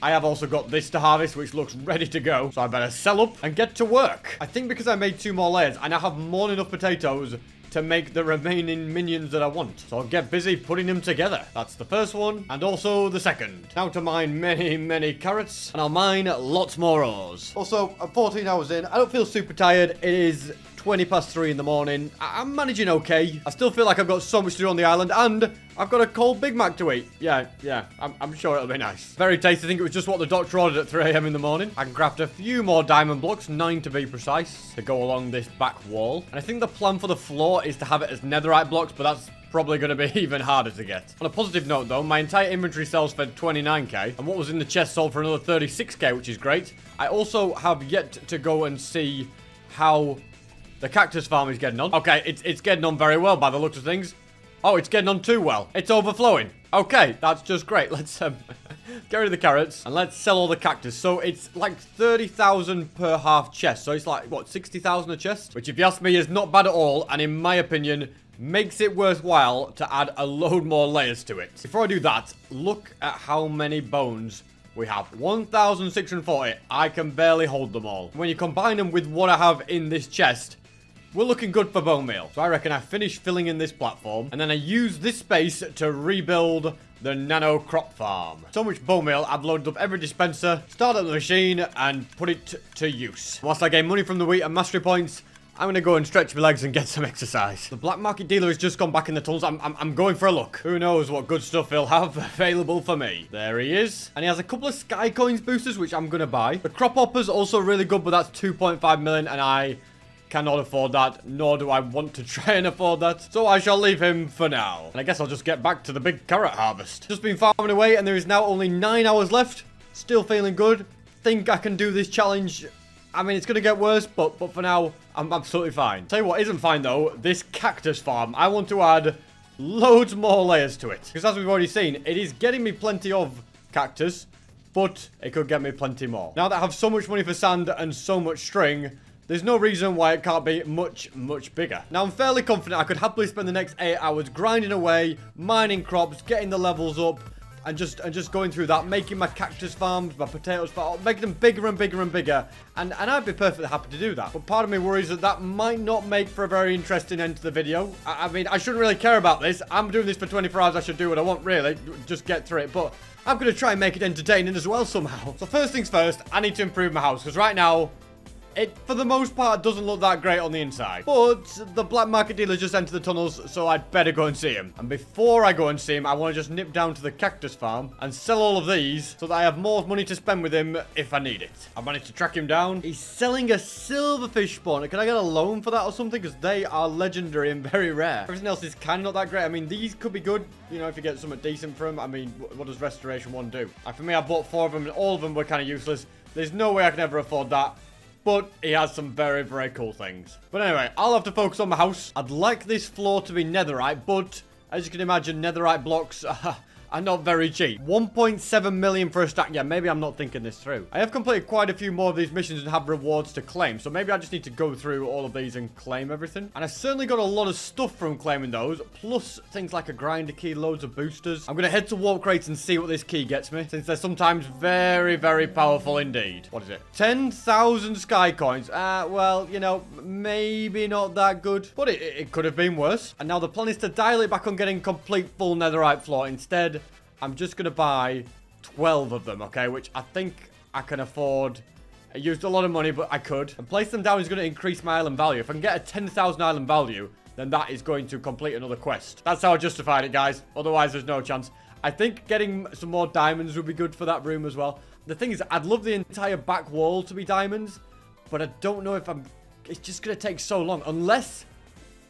I have also got this to harvest, which looks ready to go. So I better sell up and get to work. I think because I made two more layers, I now have more than enough potatoes to make the remaining minions that I want. So I'll get busy putting them together. That's the first one, and also the second. Now to mine many, many carrots, and I'll mine lots more ores. Also, I'm fourteen hours in. I don't feel super tired. It is twenty past three in the morning. I I'm managing okay. I still feel like I've got so much to do on the island, and I've got a cold Big Mac to eat. Yeah, yeah, I'm, I'm sure it'll be nice. Very tasty. I think it was just what the doctor ordered at three A M in the morning. I can craft a few more diamond blocks, nine to be precise, to go along this back wall. And I think the plan for the floor is to have it as netherite blocks, but that's probably going to be even harder to get. On a positive note, though, my entire inventory sells for twenty-nine K, and what was in the chest sold for another thirty-six K, which is great. I also have yet to go and see how the cactus farm is getting on. Okay, it's, it's getting on very well by the looks of things. Oh, it's getting on too well. It's overflowing. Okay, that's just great. Let's um, get rid of the carrots and let's sell all the cactus. So it's like thirty thousand per half chest. So it's like, what, sixty thousand a chest? Which, if you ask me, is not bad at all. And in my opinion, makes it worthwhile to add a load more layers to it. Before I do that, look at how many bones we have. One thousand six hundred forty. I can barely hold them all. When you combine them with what I have in this chest, we're looking good for bone meal. So I reckon I finish filling in this platform, and then I use this space to rebuild the nano crop farm. So much bone meal, I've loaded up every dispenser, start up the machine, and put it to use. Whilst I gain money from the wheat and mastery points, I'm going to go and stretch my legs and get some exercise. The black market dealer has just gone back in the tunnels. I'm, I'm, I'm going for a look. Who knows what good stuff he'll have available for me. There he is. And he has a couple of Sky Coins boosters, which I'm going to buy. The crop hopper's also really good, but that's two point five million, and I cannot afford that, nor do I want to try and afford that, so I shall leave him for now. And I guess I'll just get back to the big carrot harvest. Just been farming away, and there is now only nine hours left. Still feeling good. Think I can do this challenge. I mean, it's gonna get worse, but but for now, I'm absolutely fine. Tell you what isn't fine, though, this cactus farm. I want to add loads more layers to it, because as we've already seen, it is getting me plenty of cactus, but it could get me plenty more. Now that I have so much money for sand and so much string, there's no reason why it can't be much, much bigger. Now, I'm fairly confident I could happily spend the next eight hours grinding away, mining crops, getting the levels up, and just and just going through that, making my cactus farms, my potatoes farms, making them bigger and bigger and bigger. And, and I'd be perfectly happy to do that. But part of me worries that that might not make for a very interesting end to the video. I, I mean, I shouldn't really care about this. I'm doing this for twenty-four hours. I should do what I want, really. Just get through it. But I'm going to try and make it entertaining as well somehow. So first things first, I need to improve my house, because right now, it, for the most part, doesn't look that great on the inside. But the black market dealer just entered the tunnels, so I'd better go and see him. And before I go and see him, I want to just nip down to the cactus farm and sell all of these so that I have more money to spend with him if I need it. I managed to track him down. He's selling a silverfish spawner. Can I get a loan for that or something? Because they are legendary and very rare. Everything else is kind of not that great. I mean, these could be good, you know, if you get something decent for them. I mean, what does Restoration one do? And for me, I bought four of them, and all of them were kind of useless. There's no way I can ever afford that. But he has some very, very cool things. But anyway, I'll have to focus on my house. I'd like this floor to be netherite, but as you can imagine, netherite blocks are, are not very cheap. one point seven million for a stack. Yeah, maybe I'm not thinking this through. I have completed quite a few more of these missions and have rewards to claim. So maybe I just need to go through all of these and claim everything. And I certainly got a lot of stuff from claiming those, plus things like a grinder key, loads of boosters. I'm going to head to warp crates and see what this key gets me, since they're sometimes very, very powerful indeed. What is it? ten thousand Sky Coins. Uh, well, you know, maybe not that good, but it, it could have been worse. And now the plan is to dial it back on getting complete full netherite floor. Instead, I'm just going to buy twelve of them, okay? Which I think I can afford. I used a lot of money, but I could. And place them down is going to increase my island value. If I can get a ten thousand island value, then that is going to complete another quest. That's how I justified it, guys. Otherwise, there's no chance. I think getting some more diamonds would be good for that room as well. The thing is, I'd love the entire back wall to be diamonds, but I don't know if I'm... It's just going to take so long. Unless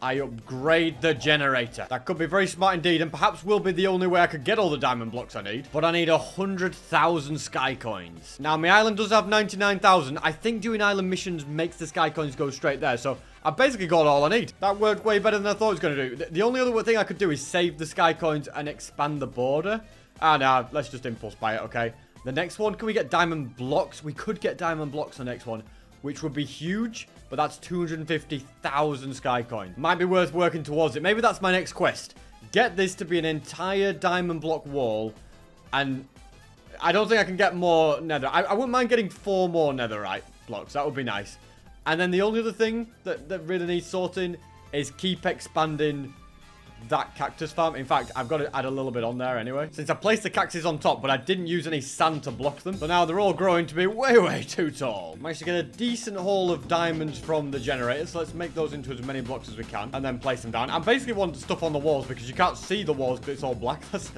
I upgrade the generator. That could be very smart indeed, and perhaps will be the only way I could get all the diamond blocks I need. But I need one hundred thousand sky coins. Now, my island does have ninety-nine thousand. I think doing island missions makes the sky coins go straight there, so I basically got all I need. That worked way better than I thought it was going to do. The, the only other thing I could do is save the sky coins and expand the border. Ah, no, let's just impulse buy it, okay? The next one, can we get diamond blocks? We could get diamond blocks the next one, which would be huge, but that's two hundred fifty thousand sky coins. Might be worth working towards it. Maybe that's my next quest. Get this to be an entire diamond block wall, and I don't think I can get more nether. I, I wouldn't mind getting four more netherite blocks. That would be nice. And then the only other thing that, that really needs sorting is keep expanding that cactus farm. In fact, I've got to add a little bit on there anyway, since I placed the cactuses on top, but I didn't use any sand to block them. So now they're all growing to be way, way too tall. I managed to get a decent haul of diamonds from the generator, so let's make those into as many blocks as we can and then place them down. I basically want stuff on the walls because you can't see the walls because it's all black. That's,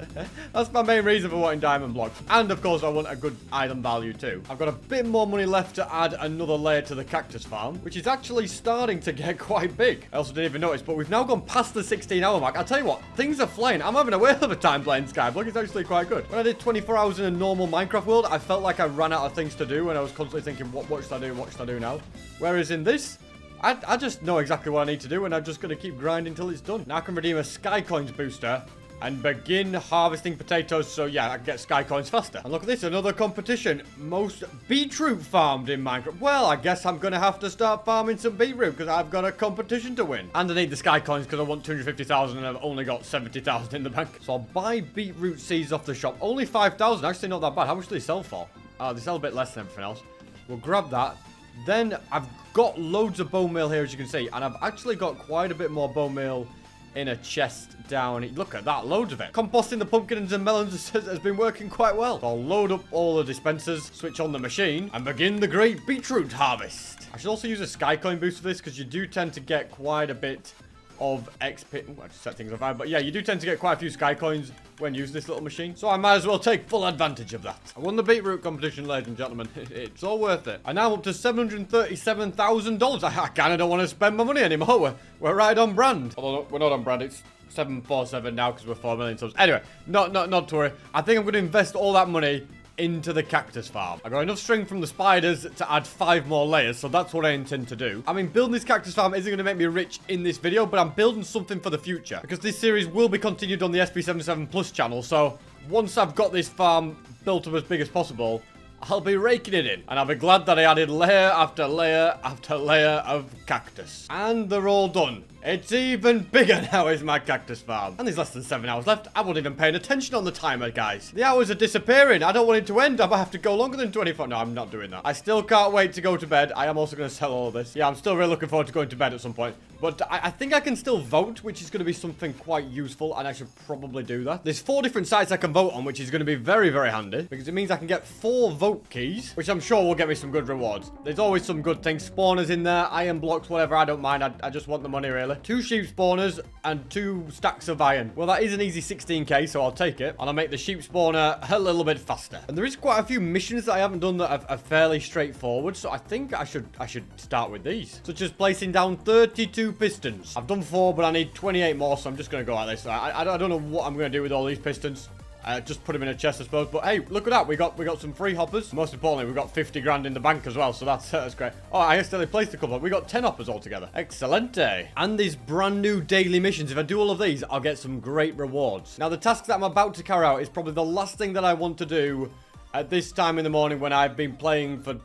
that's my main reason for wanting diamond blocks. And of course, I want a good item value too. I've got a bit more money left to add another layer to the cactus farm, which is actually starting to get quite big. I also didn't even notice, but we've now gone past the sixteen hour mark. I'll tell you what, things are flying. I'm having a whale of a time playing Skyblock. It's actually quite good. When I did twenty-four hours in a normal Minecraft world, I felt like I ran out of things to do and I was constantly thinking, what, what should I do? What should I do now? Whereas in this, I, I just know exactly what I need to do and I'm just going to keep grinding until it's done. Now I can redeem a Sky Coins booster and begin harvesting potatoes, so yeah, I can get sky coins faster. And look at this, another competition. Most beetroot farmed in Minecraft. Well, I guess I'm gonna have to start farming some beetroot because I've got a competition to win. And I need the sky coins because I want two hundred fifty thousand and I've only got seventy thousand in the bank. So I'll buy beetroot seeds off the shop. Only five thousand, actually not that bad. How much do they sell for? Uh, they sell a bit less than everything else. We'll grab that. Then I've got loads of bone meal here, as you can see. And I've actually got quite a bit more bone meal in a chest down. Look at that, loads of it. Composting the pumpkins and melons has been working quite well. So I'll load up all the dispensers, switch on the machine, and begin the great beetroot harvest. I should also use a sky coin boost for this, because you do tend to get quite a bit of X P. Ooh, I just set things on fire, but yeah, you do tend to get quite a few sky coins when using this little machine. So I might as well take full advantage of that. I won the beetroot competition, ladies and gentlemen. It's all worth it. I'm now up to seven hundred thirty-seven thousand dollars. I, I kind of don't want to spend my money anymore. We're, we're right on brand. Although we're not on brand. It's seven forty-seven now because we're four million subs. Anyway, not, not, not to worry. I think I'm going to invest all that money into the cactus farm. I got enough string from the spiders to add five more layers, so that's what I intend to do. I mean, building this cactus farm isn't going to make me rich in this video, but I'm building something for the future, because this series will be continued on the S P seven forty-seven plus channel, so once I've got this farm built up as big as possible, I'll be raking it in, and I'll be glad that I added layer after layer after layer of cactus. And they're all done. It's even bigger now, is my cactus farm. And there's less than seven hours left. I wasn't even paying attention on the timer, guys. The hours are disappearing. I don't want it to end. I might have to go longer than twenty-four. No, I'm not doing that. I still can't wait to go to bed. I am also going to sell all this. Yeah, I'm still really looking forward to going to bed at some point. But I, I think I can still vote, which is going to be something quite useful. And I should probably do that. There's four different sites I can vote on, which is going to be very, very handy. Because it means I can get four vote keys, which I'm sure will get me some good rewards. There's always some good things. Spawners in there, iron blocks, whatever. I don't mind. I, I just want the money, really. Two sheep spawners and two stacks of iron. Well, that is an easy sixteen K, so I'll take it. And I'll make the sheep spawner a little bit faster. And there is quite a few missions that I haven't done that are, are fairly straightforward. So I think I should I should start with these. Such as placing down thirty-two pistons. I've done four, but I need twenty-eight more, so I'm just going to go at this. I, I, I don't know what I'm going to do with all these pistons. Uh, just put them in a chest, I suppose. But hey, look at that. We got we got some free hoppers. Most importantly, we've got fifty grand in the bank as well. So that's, uh, that's great. Oh, I accidentally placed a couple. We got ten hoppers altogether. Excelente. And these brand new daily missions. If I do all of these, I'll get some great rewards. Now, the task that I'm about to carry out is probably the last thing that I want to do at this time in the morning when I've been playing for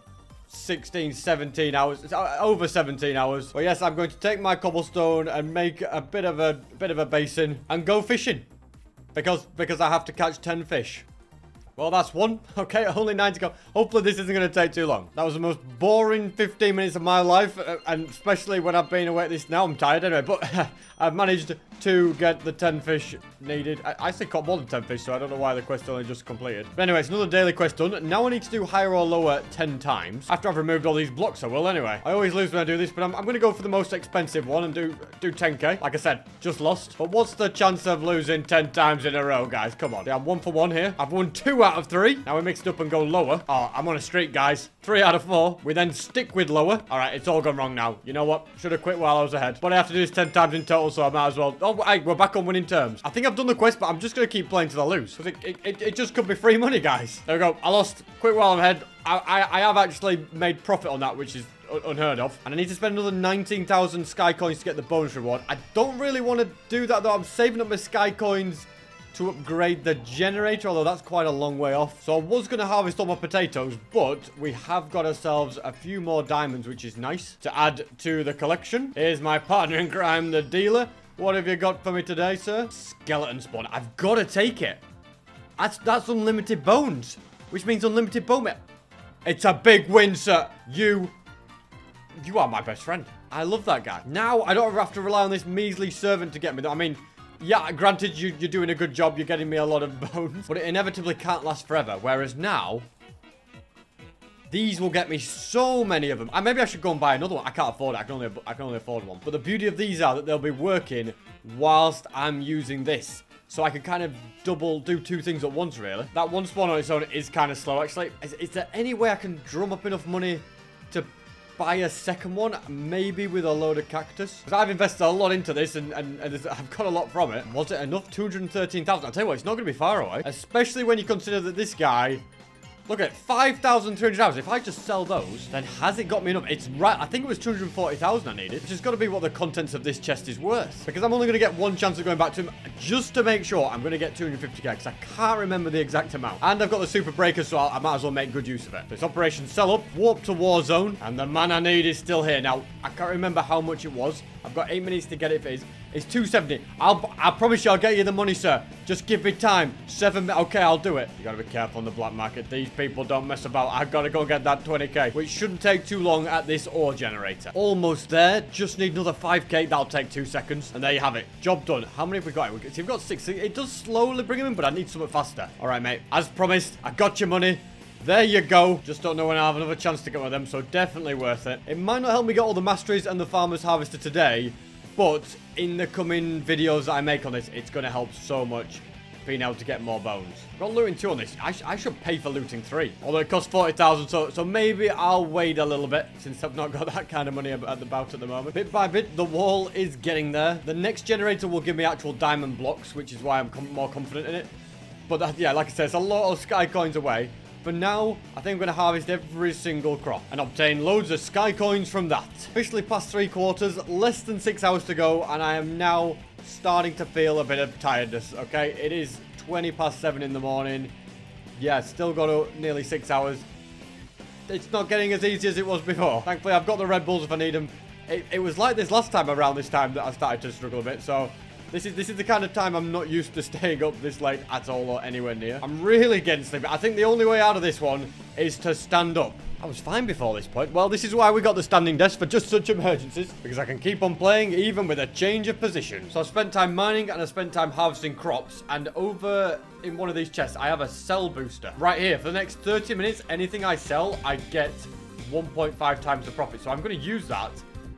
sixteen, seventeen hours. It's over seventeen hours. But yes, I'm going to take my cobblestone and make a bit of a bit of a basin and go fishing. Because because I have to catch ten fish. Well, that's one. Okay, only nine to go. Hopefully this isn't going to take too long. That was the most boring fifteen minutes of my life. And especially when I've been awake this now. I'm tired anyway. But I've managed to get the ten fish needed. I actually caught more than ten fish, so I don't know why the quest only just completed. But anyway, it's another daily quest done. Now I need to do higher or lower ten times. After I've removed all these blocks, I will anyway. I always lose when I do this, but I'm, I'm going to go for the most expensive one and do do ten K. Like I said, just lost. But what's the chance of losing ten times in a row, guys? Come on. Yeah, I'm one for one here. I've won two two out of three. Now we mix it up and go lower. Oh, I'm on a streak, guys. Three out of four. We then stick with lower. All right, it's all gone wrong now. You know what? Should have quit while I was ahead. But I have to do this ten times in total, so I might as well. Oh, hey, we're back on winning terms. I think I've done the quest, but I'm just going to keep playing till I lose. Because it, it, it, it just could be free money, guys. There we go. I lost. Quit while I'm ahead. I, I, I have actually made profit on that, which is unheard of. And I need to spend another nineteen thousand Sky Coins to get the bonus reward. I don't really want to do that, though. I'm saving up my Sky Coins to upgrade the generator, although that's quite a long way off. So I was going to harvest all my potatoes, but we have got ourselves a few more diamonds, which is nice to add to the collection. Here's my partner in crime, the dealer. What have you got for me today, sir? Skeleton spawn. I've got to take it. That's, that's unlimited bones, which means unlimited bone meal. It's a big win, sir. You... You are my best friend. I love that guy. Now, I don't ever have to rely on this measly servant to get me. I mean, yeah, granted, you, you're doing a good job. You're getting me a lot of bones. But it inevitably can't last forever. Whereas now, these will get me so many of them. And maybe I should go and buy another one. I can't afford it. I can only, I can only afford one. But the beauty of these are that they'll be working whilst I'm using this. So I can kind of double do two things at once, really. That one spawn on its own is kind of slow, actually. Is, is there any way I can drum up enough money to buy a second one, maybe with a load of cactus? Because I've invested a lot into this, and, and, and I've got a lot from it. Was it enough? two hundred thirteen thousand. I'll tell you what, it's not going to be far away. Especially when you consider that this guy... Look at it, five thousand three hundred dollars. If I just sell those, then has it got me enough? It's right. I think it was two hundred forty thousand dollars I needed, which has got to be what the contents of this chest is worth. Because I'm only going to get one chance of going back to him just to make sure I'm going to get two hundred fifty K, because I can't remember the exact amount. And I've got the super breaker, so I'll, I might as well make good use of it. This operation sell up, warp to war zone, and the man I need is still here. Now, I can't remember how much it was. I've got eight minutes to get it for his. It's two seventy. I'll, I promise you I'll get you the money, sir. Just give me time. Seven minutes. Okay, I'll do it. You got to be careful on the black market. These people don't mess about. I've got to go get that twenty K, which shouldn't take too long at this ore generator. Almost there. Just need another five K. That'll take two seconds. And there you have it. Job done. How many have we got? We've got six. It does slowly bring them in, but I need something faster. All right, mate. As promised, I got your money. There you go. Just don't know when I have another chance to get one of them, so definitely worth it. It might not help me get all the masteries and the farmer's harvester today, but in the coming videos that I make on this, it's going to help so much being able to get more bones. I've got looting two on this. I, sh I should pay for looting three. Although it costs forty thousand, so, so maybe I'll wait a little bit since I've not got that kind of money at the bout at the moment. Bit by bit, the wall is getting there. The next generator will give me actual diamond blocks, which is why I'm com more confident in it. But that, yeah, like I said, it's a lot of Sky Coins away. For now, I think I'm going to harvest every single crop and obtain loads of Sky Coins from that. Officially past three quarters, less than six hours to go, and I am now starting to feel a bit of tiredness, okay? It is twenty past seven in the morning. Yeah, still got to nearly six hours. It's not getting as easy as it was before. Thankfully, I've got the Red Bulls if I need them. It, it was like this last time around this time that I started to struggle a bit, so... This is, this is the kind of time I'm not used to staying up this late at all or anywhere near. I'm really getting sleepy. I think the only way out of this one is to stand up. I was fine before this point. Well, this is why we got the standing desk for just such emergencies. Because I can keep on playing even with a change of position. So I spent time mining and I spent time harvesting crops. And over in one of these chests, I have a sell booster. Right here. For the next thirty minutes, anything I sell, I get one point five times the profit. So I'm going to use that.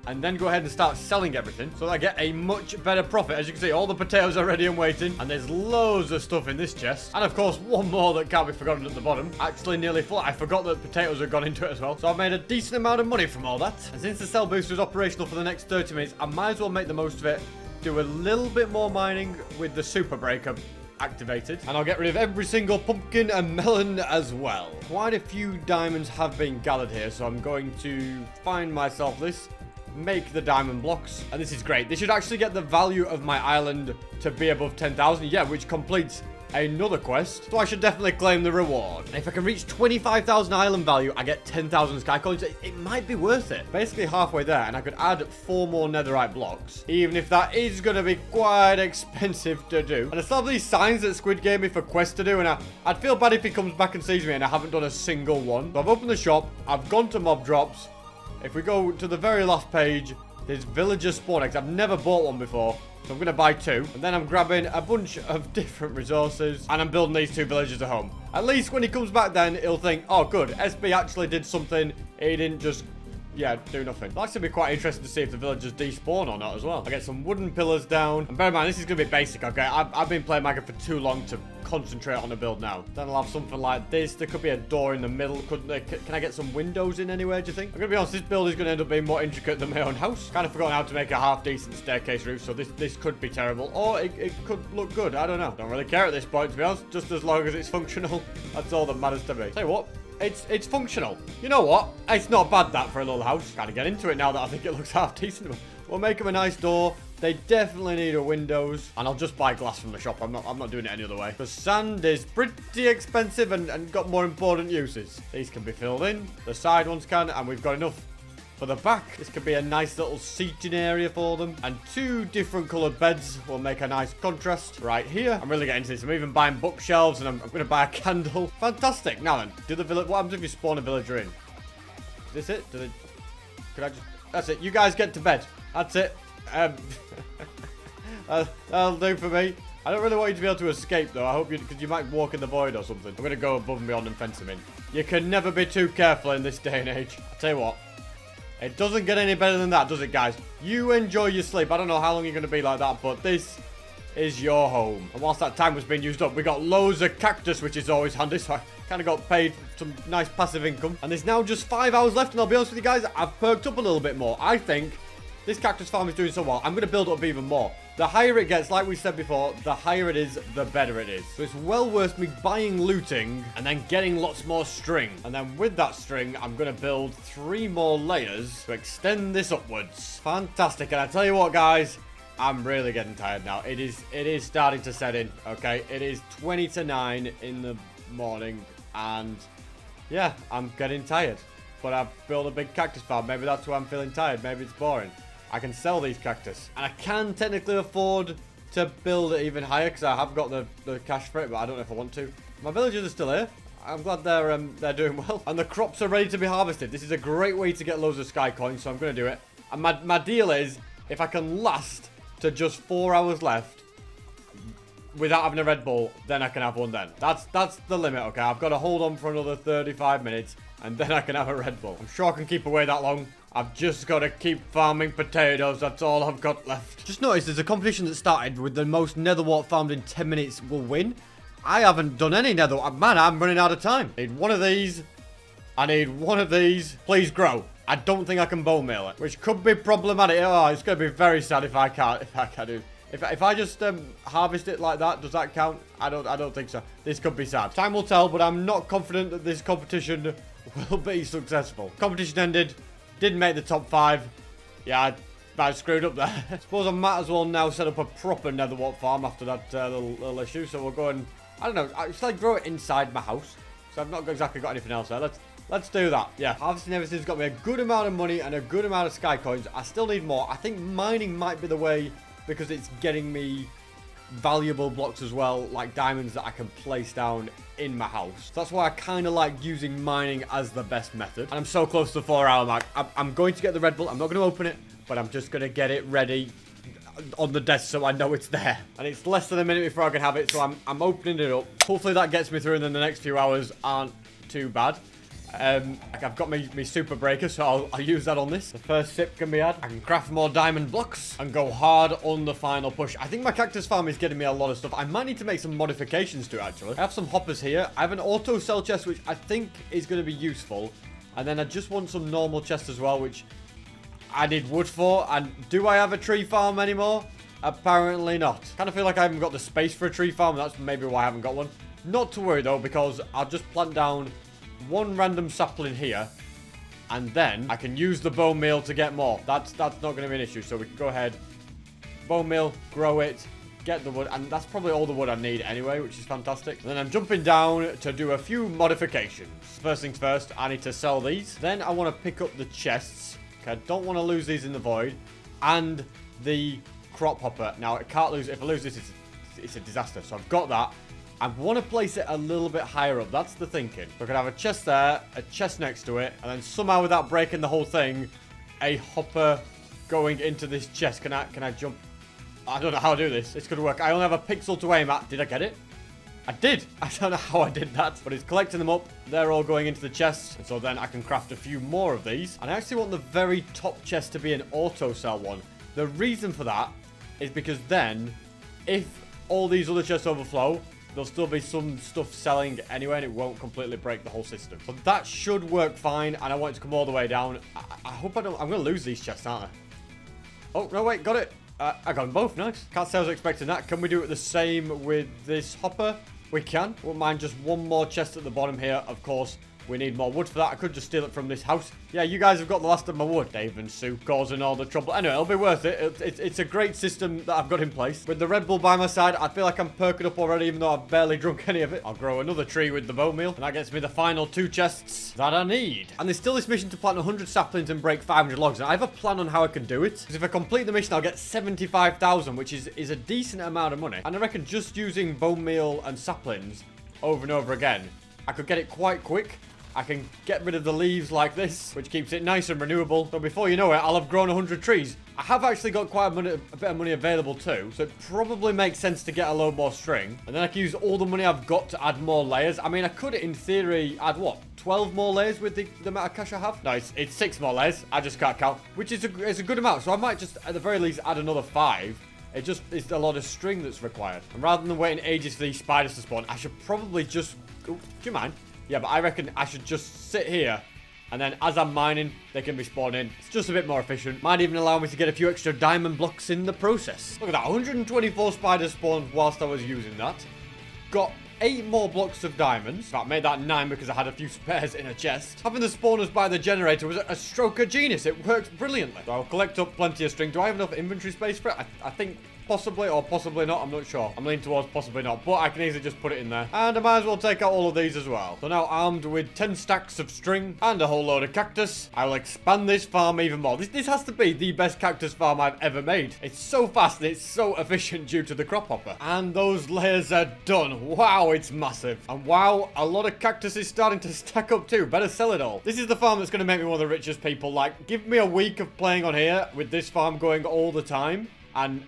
And then go ahead and start selling everything so that I get a much better profit. As you can see, all the potatoes are ready and waiting. And there's loads of stuff in this chest. And of course, one more that can't be forgotten at the bottom. Actually, nearly full. I forgot that potatoes had gone into it as well. So I've made a decent amount of money from all that. And since the cell booster is operational for the next thirty minutes, I might as well make the most of it. Do a little bit more mining with the super breaker activated. And I'll get rid of every single pumpkin and melon as well. Quite a few diamonds have been gathered here. So I'm going to find myself this. Make the diamond blocks, and this is great. This should actually get the value of my island to be above ten thousand, yeah, which completes another quest, so I should definitely claim the reward. And if I can reach twenty-five thousand island value, I get ten thousand Sky Coins. It, it might be worth it. Basically halfway there, and I could add four more netherite blocks, even if that is going to be quite expensive to do. And I still have these signs that Squid gave me for quests to do, and I, I'd feel bad if he comes back and sees me and I haven't done a single one. So I've opened the shop, I've gone to mob drops. If we go to the very last page, there's villager spawn eggs. I've never bought one before, so I'm going to buy two. And then I'm grabbing a bunch of different resources, and I'm building these two villagers at home. At least when he comes back then, he'll think, oh, good, S B actually did something. He didn't just, yeah, do nothing. That's going to be quite interesting to see if the villagers despawn or not as well. I get some wooden pillars down. And bear in mind, this is going to be basic, okay? I've, I've been playing Minecraft for too long to concentrate on a build now. Then I'll have something like this. There could be a door in the middle. Couldn't there? C can I get some windows in anywhere, do you think? I'm going to be honest, this build is going to end up being more intricate than my own house. Kind of forgotten how to make a half-decent staircase roof, so this, this could be terrible. Or it, it could look good. I don't know. Don't really care at this point, to be honest. Just as long as it's functional. That's all that matters to me. Tell you what. It's it's functional. You know what? It's not bad, that, for a little house. Gotta get into it now that I think it looks half decent. We'll make them a nice door. They definitely need a windows. And I'll just buy glass from the shop. I'm not I'm not doing it any other way. Because sand is pretty expensive and, and got more important uses. These can be filled in. The side ones can. And we've got enough for the back. This could be a nice little seating area for them. And two different coloured beds will make a nice contrast right here. I'm really getting into this. I'm even buying bookshelves and I'm, I'm going to buy a candle. Fantastic. Now then, do the village. What happens if you spawn a villager in? Is this it? Do they... Could I just... That's it. You guys get to bed. That's it. Um, that'll do for me. I don't really want you to be able to escape, though. I hope you... Because you might walk in the void or something. I'm going to go above and beyond and fence them in. You can never be too careful in this day and age. I'll tell you what. It doesn't get any better than that, does it, guys? You enjoy your sleep. I don't know how long you're going to be like that, but this is your home. And whilst that time was being used up, we got loads of cactus, which is always handy, so I kind of got paid some nice passive income. And there's now just five hours left, and I'll be honest with you guys, I've perked up a little bit more. I think this cactus farm is doing so well. I'm going to build up even more. The higher it gets, like we said before, the higher it is, the better it is. So it's well worth me buying looting and then getting lots more string. And then with that string, I'm going to build three more layers to extend this upwards. Fantastic. And I tell you what, guys, I'm really getting tired now. It is, it is starting to set in, okay? It is twenty to nine in the morning and, yeah, I'm getting tired. But I've built a big cactus farm. Maybe that's why I'm feeling tired. Maybe it's boring. I can sell these cactus. And I can technically afford to build it even higher because I have got the, the cash for it, but I don't know if I want to. My villagers are still here. I'm glad they're um, they're doing well. And the crops are ready to be harvested. This is a great way to get loads of sky coins, so I'm going to do it. And my, my deal is, if I can last to just four hours left without having a Red Bull, then I can have one then. That's, that's the limit, okay? I've got to hold on for another thirty-five minutes, and then I can have a Red Bull. I'm sure I can keep away that long. I've just got to keep farming potatoes. That's all I've got left. Just noticed there's a competition that started with the most netherwort farmed in ten minutes will win. I haven't done any netherwort. Man, I'm running out of time. I need one of these. I need one of these. Please grow. I don't think I can bone meal it, which could be problematic. Oh, it's going to be very sad if I can't. If I can't do. If if I just um, harvest it like that, does that count? I don't. I don't think so. This could be sad. Time will tell, but I'm not confident that this competition will be successful. Competition ended. Didn't make the top five. Yeah, I, I screwed up there. I suppose I might as well now set up a proper netherwort farm after that uh, little, little issue. So we'll go and, I don't know, I, should I grow it inside my house? So I've not exactly got anything else there. Let's let's do that. Yeah, harvesting everything's got me a good amount of money and a good amount of sky coins. I still need more. I think mining might be the way because it's getting me valuable blocks as well, like diamonds that I can place down in my house. That's why I kind of like using mining as the best method. And I'm so close to the four hour mark. I'm, I'm going to get the Red Bull. I'm not going to open it, but I'm just going to get it ready on the desk so I know it's there. And it's less than a minute before I can have it, so I'm, I'm opening it up. Hopefully that gets me through and then the next few hours aren't too bad. Um, like I've got my, my super breaker, so I'll, I'll use that on this. The first sip can be had. I can craft more diamond blocks and go hard on the final push. I think my cactus farm is getting me a lot of stuff. I might need to make some modifications to it, actually. I have some hoppers here. I have an auto cell chest, which I think is going to be useful. And then I just want some normal chests as well, which I need wood for. And do I have a tree farm anymore? Apparently not. Kind of feel like I haven't got the space for a tree farm. That's maybe why I haven't got one. Not to worry, though, because I'll just plant down one random sapling here, and then I can use the bone meal to get more. That's that's not going to be an issue, so we can go ahead, bone meal, grow it, get the wood, and that's probably all the wood I need anyway, which is fantastic. And then I'm jumping down to do a few modifications. First things first, I need to sell these. Then I want to pick up the chests. Okay, I don't want to lose these in the void, and the crop hopper. Now, I can't lose. If I lose this, it's, it's a disaster, so I've got that. I want to place it a little bit higher up. That's the thinking. So I could have a chest there, a chest next to it, and then somehow without breaking the whole thing, a hopper going into this chest. Can I, can I jump? I don't know how to do this. This could work. I only have a pixel to aim at. Did I get it? I did. I don't know how I did that. But it's collecting them up. They're all going into the chest. And so then I can craft a few more of these. And I actually want the very top chest to be an auto cell one. The reason for that is because then if all these other chests overflow, there'll still be some stuff selling anyway, and it won't completely break the whole system. So that should work fine, and I want it to come all the way down. I, I hope I don't... I'm going to lose these chests, aren't I? Oh, no, wait, got it. Uh, I got them both, nice. Can't say I was expecting that. Can we do it the same with this hopper? We can. Wouldn't mind just one more chest at the bottom here, of course. We need more wood for that. I could just steal it from this house. Yeah, you guys have got the last of my wood. Dave and Sue causing all the trouble. Anyway, it'll be worth it. It, it. It's a great system that I've got in place. With the Red Bull by my side, I feel like I'm perking up already, even though I've barely drunk any of it. I'll grow another tree with the bone meal, and that gets me the final two chests that I need. And there's still this mission to plant one hundred saplings and break five hundred logs. And I have a plan on how I can do it. Because if I complete the mission, I'll get seventy-five thousand, which is, is a decent amount of money. And I reckon just using bone meal and saplings over and over again, I could get it quite quick. I can get rid of the leaves like this, which keeps it nice and renewable. So before you know it, I'll have grown one hundred trees. I have actually got quite a, money, a bit of money available too, so it probably makes sense to get a load more string. And then I can use all the money I've got to add more layers. I mean, I could, in theory, add, what, twelve more layers with the, the amount of cash I have? No, it's, it's six more layers. I just can't count, which is a, it's a good amount. So I might just, at the very least, add another five. It just is a lot of string that's required. And rather than waiting ages for these spiders to spawn, I should probably just... Ooh, do you mind? Yeah, but I reckon I should just sit here, and then as I'm mining, they can be spawning. It's just a bit more efficient. Might even allow me to get a few extra diamond blocks in the process. Look at that, one hundred twenty-four spiders spawned whilst I was using that. Got eight more blocks of diamonds. That made that nine because I had a few spares in a chest. Having the spawners by the generator was a stroke of genius. It works brilliantly. So I'll collect up plenty of string. Do I have enough inventory space for it? I, I think... Possibly or possibly not, I'm not sure. I'm leaning towards possibly not, but I can easily just put it in there. And I might as well take out all of these as well. So now armed with ten stacks of string and a whole load of cactus, I will expand this farm even more. This, this has to be the best cactus farm I've ever made. It's so fast and it's so efficient due to the crop hopper. And those layers are done. Wow, it's massive. And wow, a lot of cactus is starting to stack up too. Better sell it all. This is the farm that's going to make me one of the richest people. Like, give me a week of playing on here with this farm going all the time, and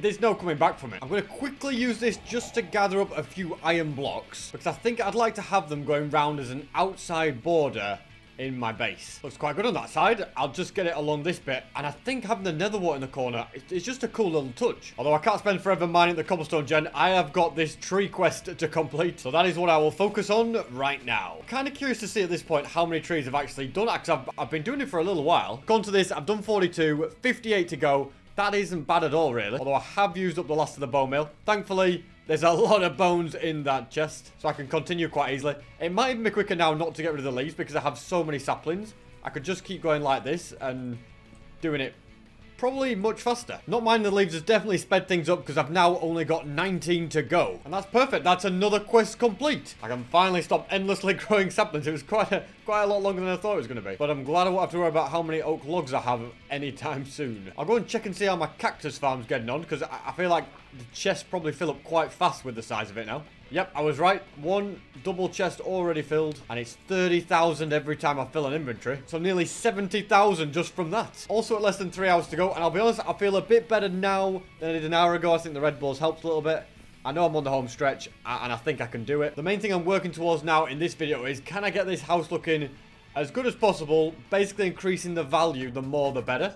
there's no coming back from it. I'm going to quickly use this just to gather up a few iron blocks, because I think I'd like to have them going round as an outside border in my base. Looks quite good on that side. I'll just get it along this bit, and I think having the nether wart in the corner is just a cool little touch. Although I can't spend forever mining the cobblestone gen, I have got this tree quest to complete, so that is what I will focus on right now. Kind of curious to see at this point how many trees I've actually done, because I've, I've been doing it for a little while. Gone to this, I've done forty-two, fifty-eight to go. That isn't bad at all, really. Although I have used up the last of the bone meal. Thankfully, there's a lot of bones in that chest, so I can continue quite easily. It might even be quicker now not to get rid of the leaves, because I have so many saplings. I could just keep going like this and doing it probably much faster. Not mind the leaves has definitely sped things up, because I've now only got nineteen to go. And that's perfect. That's another quest complete. I can finally stop endlessly growing saplings. It was quite a, quite a lot longer than I thought it was going to be. But I'm glad I won't have to worry about how many oak logs I have anytime soon. I'll go and check and see how my cactus farm's getting on, because I, I feel like the chests probably fill up quite fast with the size of it now. Yep, I was right. One double chest already filled, and it's thirty thousand every time I fill an inventory. So nearly seventy thousand just from that. Also at less than three hours to go, and I'll be honest, I feel a bit better now than I did an hour ago. I think the Red Bull's helped a little bit. I know I'm on the home stretch, and I think I can do it. The main thing I'm working towards now in this video is, can I get this house looking as good as possible, basically increasing the value, the more the better.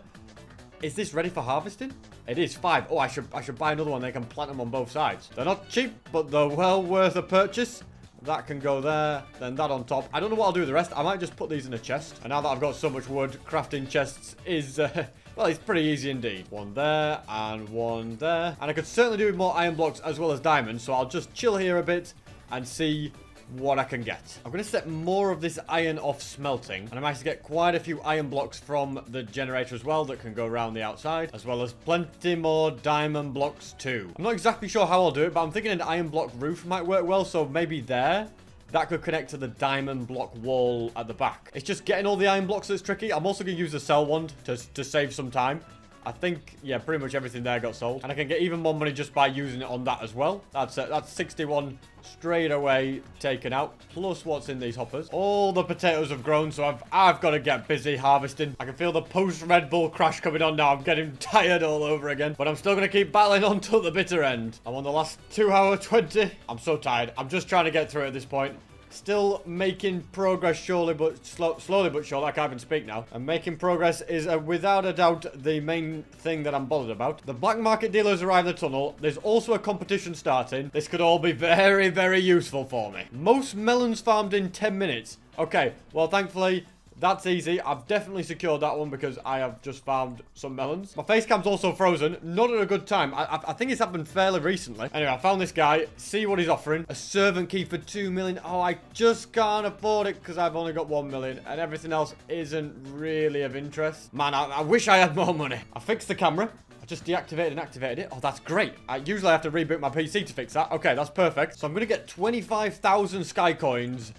Is this ready for harvesting? It is five. Oh, I should I should buy another one. They can plant them on both sides. They're not cheap, but they're well worth a purchase. That can go there, then that on top. I don't know what I'll do with the rest. I might just put these in a chest. And now that I've got so much wood, crafting chests is, uh, well, it's pretty easy indeed. One there and one there. And I could certainly do with more iron blocks as well as diamonds. So I'll just chill here a bit and see what I can get. I'm going to set more of this iron off smelting, and I managed to get quite a few iron blocks from the generator as well that can go around the outside, as well as plenty more diamond blocks too. I'm not exactly sure how I'll do it, but I'm thinking an iron block roof might work well, so maybe there. That could connect to the diamond block wall at the back. It's just getting all the iron blocks that's tricky. I'm also going to use the cell wand to, to save some time. I think, yeah, pretty much everything there got sold. And I can get even more money just by using it on that as well. That's it. That's sixty-one straight away taken out. Plus what's in these hoppers. All the potatoes have grown, so I've, I've got to get busy harvesting. I can feel the post-Red Bull crash coming on now. I'm getting tired all over again. But I'm still going to keep battling on till the bitter end. I'm on the last two hour twenty. I'm so tired. I'm just trying to get through at this point. Still making progress, surely, but slow, slowly but surely. I can't even speak now. And making progress is, uh, without a doubt, the main thing that I'm bothered about. The black market dealers arrive in the tunnel. There's also a competition starting. This could all be very, very useful for me. Most melons farmed in ten minutes. Okay, well, thankfully, that's easy. I've definitely secured that one because I have just farmed some melons. My face cam's also frozen. Not at a good time. I, I, I think it's happened fairly recently. Anyway, I found this guy. See what he's offering. A servant key for two million. Oh, I just can't afford it because I've only got one million. And everything else isn't really of interest. Man, I, I wish I had more money. I fixed the camera. I just deactivated and activated it. Oh, that's great. I usually have to reboot my P C to fix that. Okay, that's perfect. So I'm going to get twenty-five thousand Sky Coins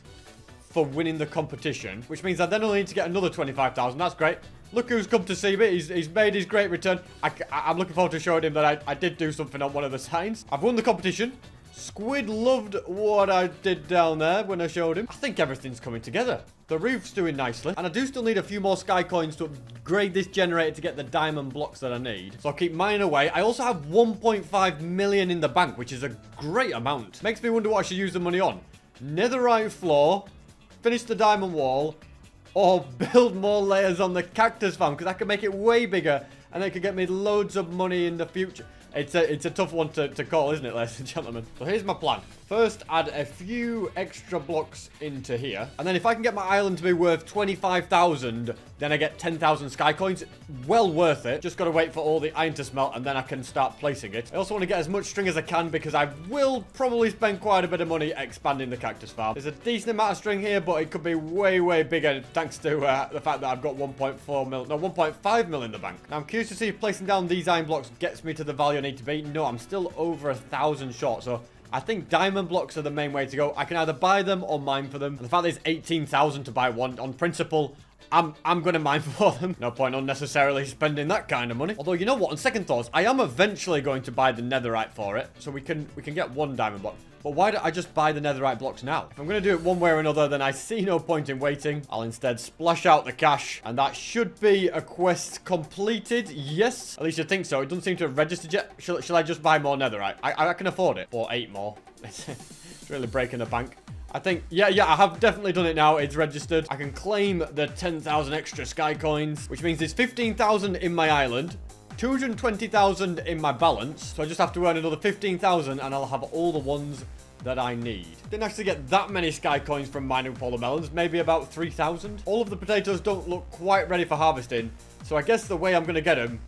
for winning the competition, which means I then only need to get another twenty-five thousand. That's great. Look who's come to see me. He's, he's made his great return. I, I'm looking forward to showing him that I, I did do something on one of the signs. I've won the competition. Squid loved what I did down there when I showed him. I think everything's coming together. The roof's doing nicely. And I do still need a few more Sky Coins to upgrade this generator to get the diamond blocks that I need. So I'll keep mine away. I also have one point five million in the bank, which is a great amount. Makes me wonder what I should use the money on. Netherite floor. Finish the diamond wall, or build more layers on the cactus farm, because I can make it way bigger, and it could get me loads of money in the future. It's a, it's a tough one to, to call, isn't it, ladies and gentlemen? So here's my plan. First, add a few extra blocks into here, and then if I can get my island to be worth twenty-five thousand, then I get ten thousand Sky Coins. Well worth it. Just got to wait for all the iron to smelt, and then I can start placing it. I also want to get as much string as I can, because I will probably spend quite a bit of money expanding the cactus farm. There's a decent amount of string here, but it could be way, way bigger, thanks to uh, the fact that I've got one point four mil, no, one point five mil in the bank. Now, I'm curious to see if placing down these iron blocks gets me to the value I need to be. No, I'm still over a thousand short, so I think diamond blocks are the main way to go. I can either buy them or mine for them. And the fact that it's eighteen thousand to buy one, on principle, I'm, I'm going to mine for them. No point unnecessarily spending that kind of money. Although, you know what? On second thoughts, I am eventually going to buy the netherite for it. So we can we can get one diamond block. But why don't I just buy the netherite blocks now? If I'm going to do it one way or another, then I see no point in waiting. I'll instead splash out the cash. And that should be a quest completed. Yes. At least you think so. It doesn't seem to have registered yet. Shall, shall I just buy more netherite? I, I can afford it. Or eight more. It's really breaking the bank. I think, yeah, yeah, I have definitely done it now. It's registered. I can claim the ten thousand extra Sky Coins, which means there's fifteen thousand in my island, two hundred twenty thousand in my balance. So I just have to earn another fifteen thousand and I'll have all the ones that I need. Didn't actually get that many Sky Coins from mining polar melons, maybe about three thousand. All of the potatoes don't look quite ready for harvesting. So I guess the way I'm going to get them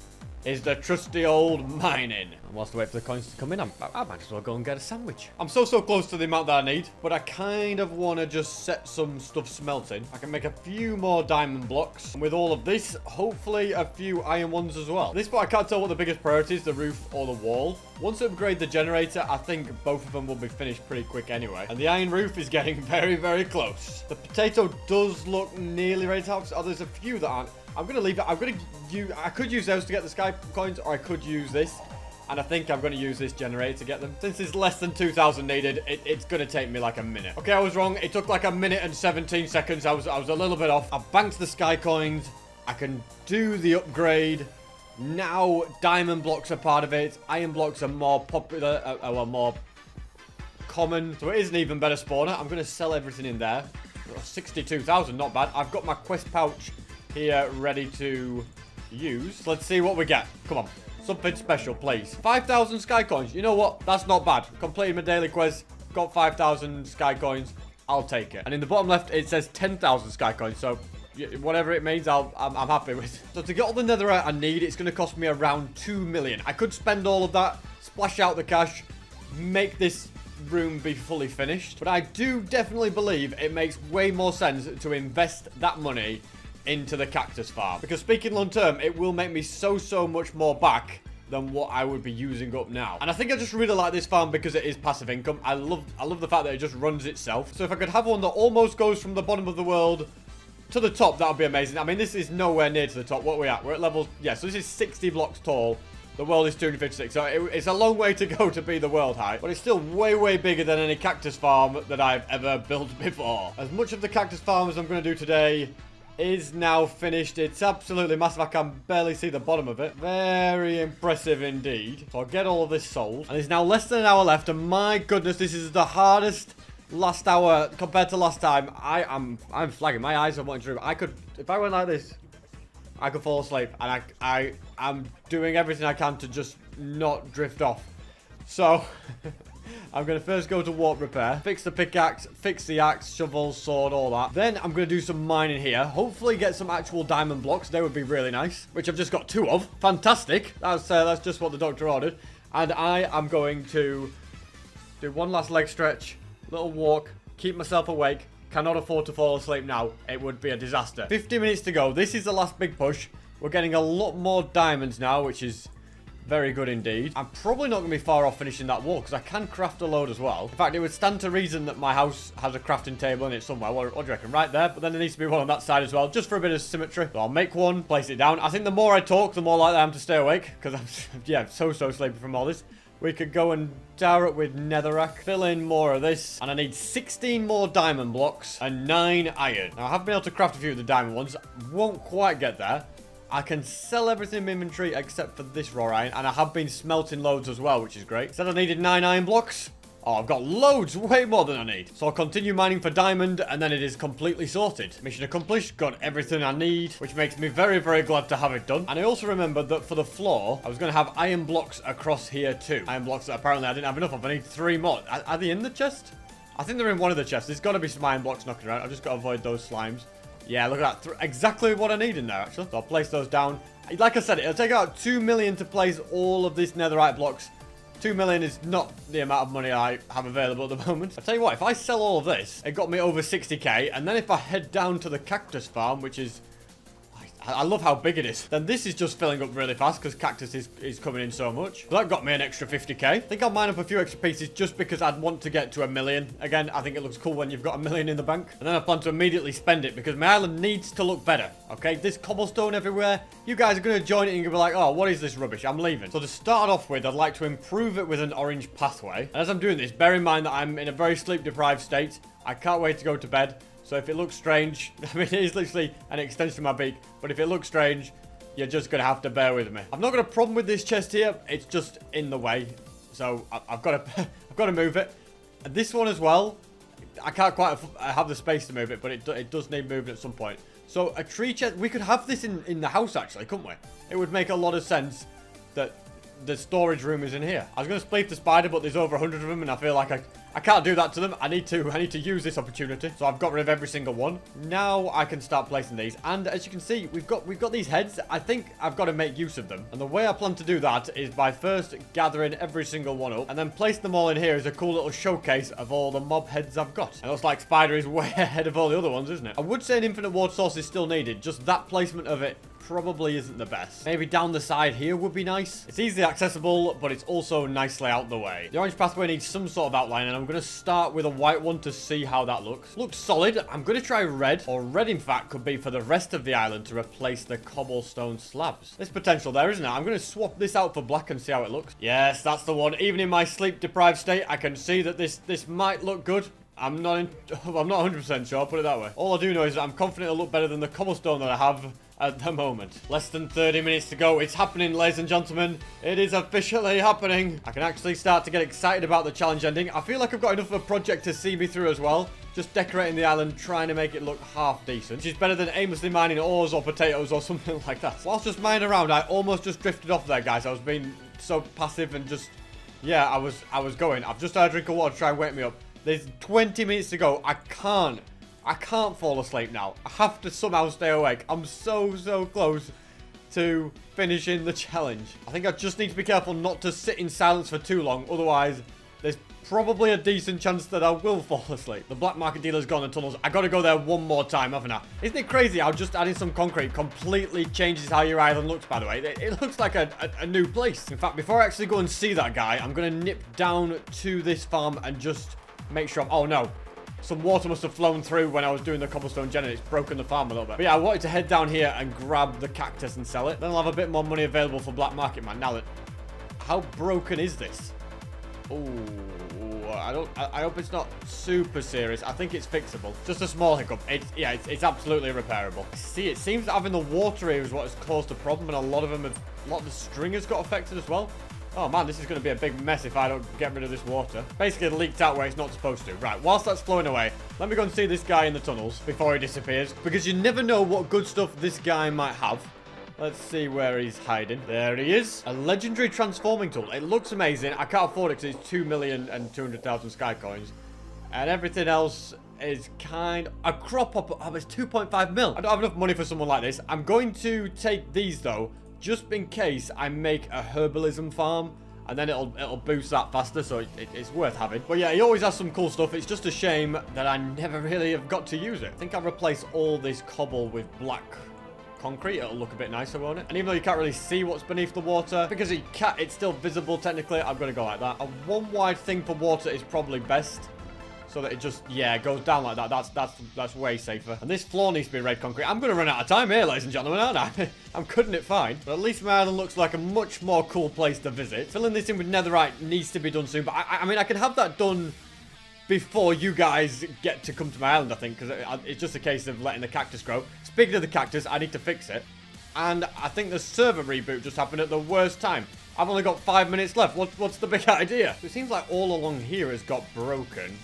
is the trusty old mining. And whilst I wait for the coins to come in, I'm, I might as well go and get a sandwich. I'm so, so close to the amount that I need, but I kind of want to just set some stuff smelting. I can make a few more diamond blocks. And with all of this, hopefully a few iron ones as well. At this point, I can't tell what the biggest priority is, the roof or the wall. Once I upgrade the generator, I think both of them will be finished pretty quick anyway. And the iron roof is getting very, very close. The potato does look nearly ready to harvest. Oh, there's a few that aren't. I'm going to leave it. I'm going to use, I could use those to get the Sky Coins, or I could use this. And I think I'm going to use this generator to get them. Since there's less than two thousand needed, it, it's going to take me like a minute. Okay, I was wrong. It took like a minute and seventeen seconds. I was, I was a little bit off. I've banked the Sky Coins. I can do the upgrade. Now, diamond blocks are part of it. Iron blocks are more popular, uh, uh, well, more common. So it is an even better spawner. I'm going to sell everything in there. sixty-two thousand, not bad. I've got my quest pouch here ready to use. Let's see what we get. Come on. Something special, please. five thousand Sky Coins. You know what? That's not bad. Completed my daily quest. Got five thousand Sky Coins. I'll take it. And in the bottom left, it says ten thousand Sky Coins. So whatever it means, I'll, I'm, I'm happy with. So to get all the netherite I need, it's going to cost me around two million. I could spend all of that, splash out the cash, make this room be fully finished. But I do definitely believe it makes way more sense to invest that money into the cactus farm, because speaking long term, it will make me so so much more back than what I would be using up now. And I think I just really like this farm because it is passive income. I love I love the fact that it just runs itself. So if I could have one that almost goes from the bottom of the world to the top, that would be amazing. I mean, this is nowhere near to the top. What are we at? We're at level, yeah, so this is sixty blocks tall. The world is two hundred fifty-six, so it, it's a long way to go to be the world height. But it's still way, way bigger than any cactus farm that I've ever built before. As much of the cactus farm as I'm going to do today is now finished. It's absolutely massive. I can barely see the bottom of it. Very impressive indeed. So I'll get all of this sold. And there's now less than an hour left. And my goodness, this is the hardest last hour compared to last time. I am I'm flagging. My eyes are wanting to. I could, if I went like this, I could fall asleep, and I I am doing everything I can to just not drift off. So I'm going to first go to warp repair, fix the pickaxe, fix the axe, shovel, sword, all that. Then I'm going to do some mining here. Hopefully get some actual diamond blocks. They would be really nice, which I've just got two of. Fantastic. That's, uh, that's just what the doctor ordered. And I am going to do one last leg stretch, little walk, keep myself awake. Cannot afford to fall asleep now. It would be a disaster. fifty minutes to go. This is the last big push. We're getting a lot more diamonds now, which is very good indeed. I'm probably not going to be far off finishing that wall because I can craft a load as well. In fact, it would stand to reason that my house has a crafting table in it somewhere. What, what do you reckon? Right there. But then there needs to be one on that side as well, just for a bit of symmetry. So I'll make one, place it down. I think the more I talk, the more likely I am to stay awake because I'm, yeah, so, so sleepy from all this. We could go and dower it with netherrack, fill in more of this. And I need sixteen more diamond blocks and nine iron. Now, I have been able to craft a few of the diamond ones. Won't quite get there. I can sell everything in inventory except for this raw iron, and I have been smelting loads as well, which is great. Said I needed nine iron blocks. Oh, I've got loads, way more than I need. So I'll continue mining for diamond, and then it is completely sorted. Mission accomplished, got everything I need, which makes me very, very glad to have it done. And I also remembered that for the floor, I was going to have iron blocks across here too. Iron blocks that apparently I didn't have enough of. I need three more. Are, are they in the chest? I think they're in one of the chests. There's got to be some iron blocks knocking around. I've just got to avoid those slimes. Yeah, look at that. Exactly what I need in there, actually. So I'll place those down. Like I said, it'll take out two million to place all of these netherite blocks. two million is not the amount of money I have available at the moment. I'll tell you what, if I sell all of this, it got me over sixty K. And then if I head down to the cactus farm, which is... I love how big it is. Then this is just filling up really fast because cactus is, is coming in so much. So that got me an extra fifty K. I think I'll mine up a few extra pieces just because I'd want to get to a million. Again, I think it looks cool when you've got a million in the bank. And then I plan to immediately spend it because my island needs to look better. Okay, this cobblestone everywhere. You guys are going to join it and you're going to be like, oh, what is this rubbish? I'm leaving. So to start off with, I'd like to improve it with an orange pathway. And as I'm doing this, bear in mind that I'm in a very sleep-deprived state. I can't wait to go to bed. So if it looks strange, I mean, it is literally an extension of my beak. But if it looks strange, you're just going to have to bear with me. I've not got a problem with this chest here. It's just in the way. So I've got to, I've got to move it. And this one as well. I can't quite have the space to move it, but it, it does need moving at some point. So a tree chest, we could have this in, in the house actually, couldn't we? It would make a lot of sense that the storage room is in here. I was going to spleef the spider, but there's over a hundred of them, and I feel like I... I can't do that to them. I need to I need to use this opportunity. So I've got rid of every single one. Now I can start placing these. And as you can see, we've got we've got these heads. I think I've got to make use of them. And the way I plan to do that is by first gathering every single one up and then place them all in here as a cool little showcase of all the mob heads I've got. And it looks like spider is way ahead of all the other ones, isn't it? I would say an infinite water source is still needed. Just that placement of it probably isn't the best. Maybe down the side here would be nice. It's easily accessible, but it's also nicely out the way. The orange pathway needs some sort of outline, and I'm going to start with a white one to see how that looks. Looks solid. I'm going to try red, or red in fact could be for the rest of the island to replace the cobblestone slabs. There's potential there, isn't it? I'm going to swap this out for black and see how it looks. Yes, that's the one. Even in my sleep deprived state, I can see that this this might look good. I'm not in, I'm not one hundred percent sure, I'll put it that way. All I do know is that I'm confident it'll look better than the cobblestone that I have at the moment. Less than thirty minutes to go. It's happening, ladies and gentlemen. It is officially happening. I can actually start to get excited about the challenge ending. I feel like I've got enough of a project to see me through as well. Just decorating the island, trying to make it look half decent. Which is better than aimlessly mining ores or potatoes or something like that. Whilst just mining around, I almost just drifted off there, guys. I was being so passive and just... Yeah, I was, I was going. I've just had a drink of water to try and wake me up. There's twenty minutes to go. I can't. I can't fall asleep now. I have to somehow stay awake. I'm so, so close to finishing the challenge. I think I just need to be careful not to sit in silence for too long. Otherwise, there's probably a decent chance that I will fall asleep. The black market dealer's gone in the tunnels. I got to go there one more time, haven't I? Isn't it crazy how just adding some concrete completely changes how your island looks, by the way? It, it looks like a, a, a new place. In fact, before I actually go and see that guy, I'm going to nip down to this farm and just... make sure I'm... Oh, no. Some water must have flown through when I was doing the cobblestone gen, and it's broken the farm a little bit. But yeah, I wanted to head down here and grab the cactus and sell it. Then I'll have a bit more money available for black market, man. Now, that... how broken is this? Oh, I don't... I, I hope it's not super serious. I think it's fixable. Just a small hiccup. It's, yeah, it's, it's absolutely repairable. See, it seems that having the water here is what has caused the problem, and a lot of them have... a lot of the string has got affected as well. Oh man, this is going to be a big mess if I don't get rid of this water. Basically, it leaked out where it's not supposed to. Right, whilst that's flowing away, let me go and see this guy in the tunnels before he disappears, because you never know what good stuff this guy might have. Let's see where he's hiding. There he is. A legendary transforming tool. It looks amazing. I can't afford it because it's two million two hundred thousand sky coins. And everything else is kind of... A crop up. Oh, it's two point five mil. I don't have enough money for someone like this. I'm going to take these, though, just in case I make a herbalism farm. And then it'll it'll boost that faster, so it, it, it's worth having. But yeah, he always has some cool stuff. It's just a shame that I never really have got to use it. I think I'll replace all this cobble with black... concrete. It'll look a bit nicer, won't it? And even though you can't really see what's beneath the water, because it can't, it's still visible technically. I'm gonna go like that. A one wide thing for water is probably best, so that it just, yeah, goes down like that. That's that's that's way safer. And this floor needs to be red concrete. I'm gonna run out of time here, ladies and gentlemen, aren't I? I'm cutting it fine. But at least my island looks like a much more cool place to visit. Filling this in with netherite needs to be done soon, but I, I mean, I could have that done before you guys get to come to my island, I think, because it's just a case of letting the cactus grow. Speaking of the cactus, I need to fix it. And I think the server reboot just happened at the worst time. I've only got five minutes left. What, what's the big idea? It seems like all along here has got broken.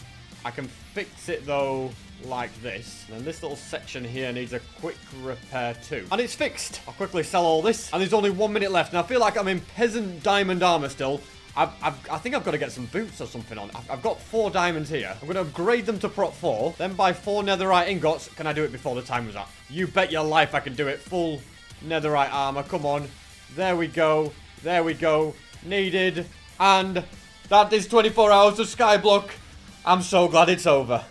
I can fix it, though, like this. And this little section here needs a quick repair, too. And it's fixed. I'll quickly sell all this. And there's only one minute left. And I feel like I'm in peasant diamond armor still. I've, I've, I think I've got to get some boots or something on. I've, I've got four diamonds here. I'm going to upgrade them to prop four, then buy four netherite ingots. Can I do it before the time was up? You bet your life I can do it. Full netherite armor. Come on. There we go. There we go. Needed. And that is twenty-four hours of Skyblock. I'm so glad it's over.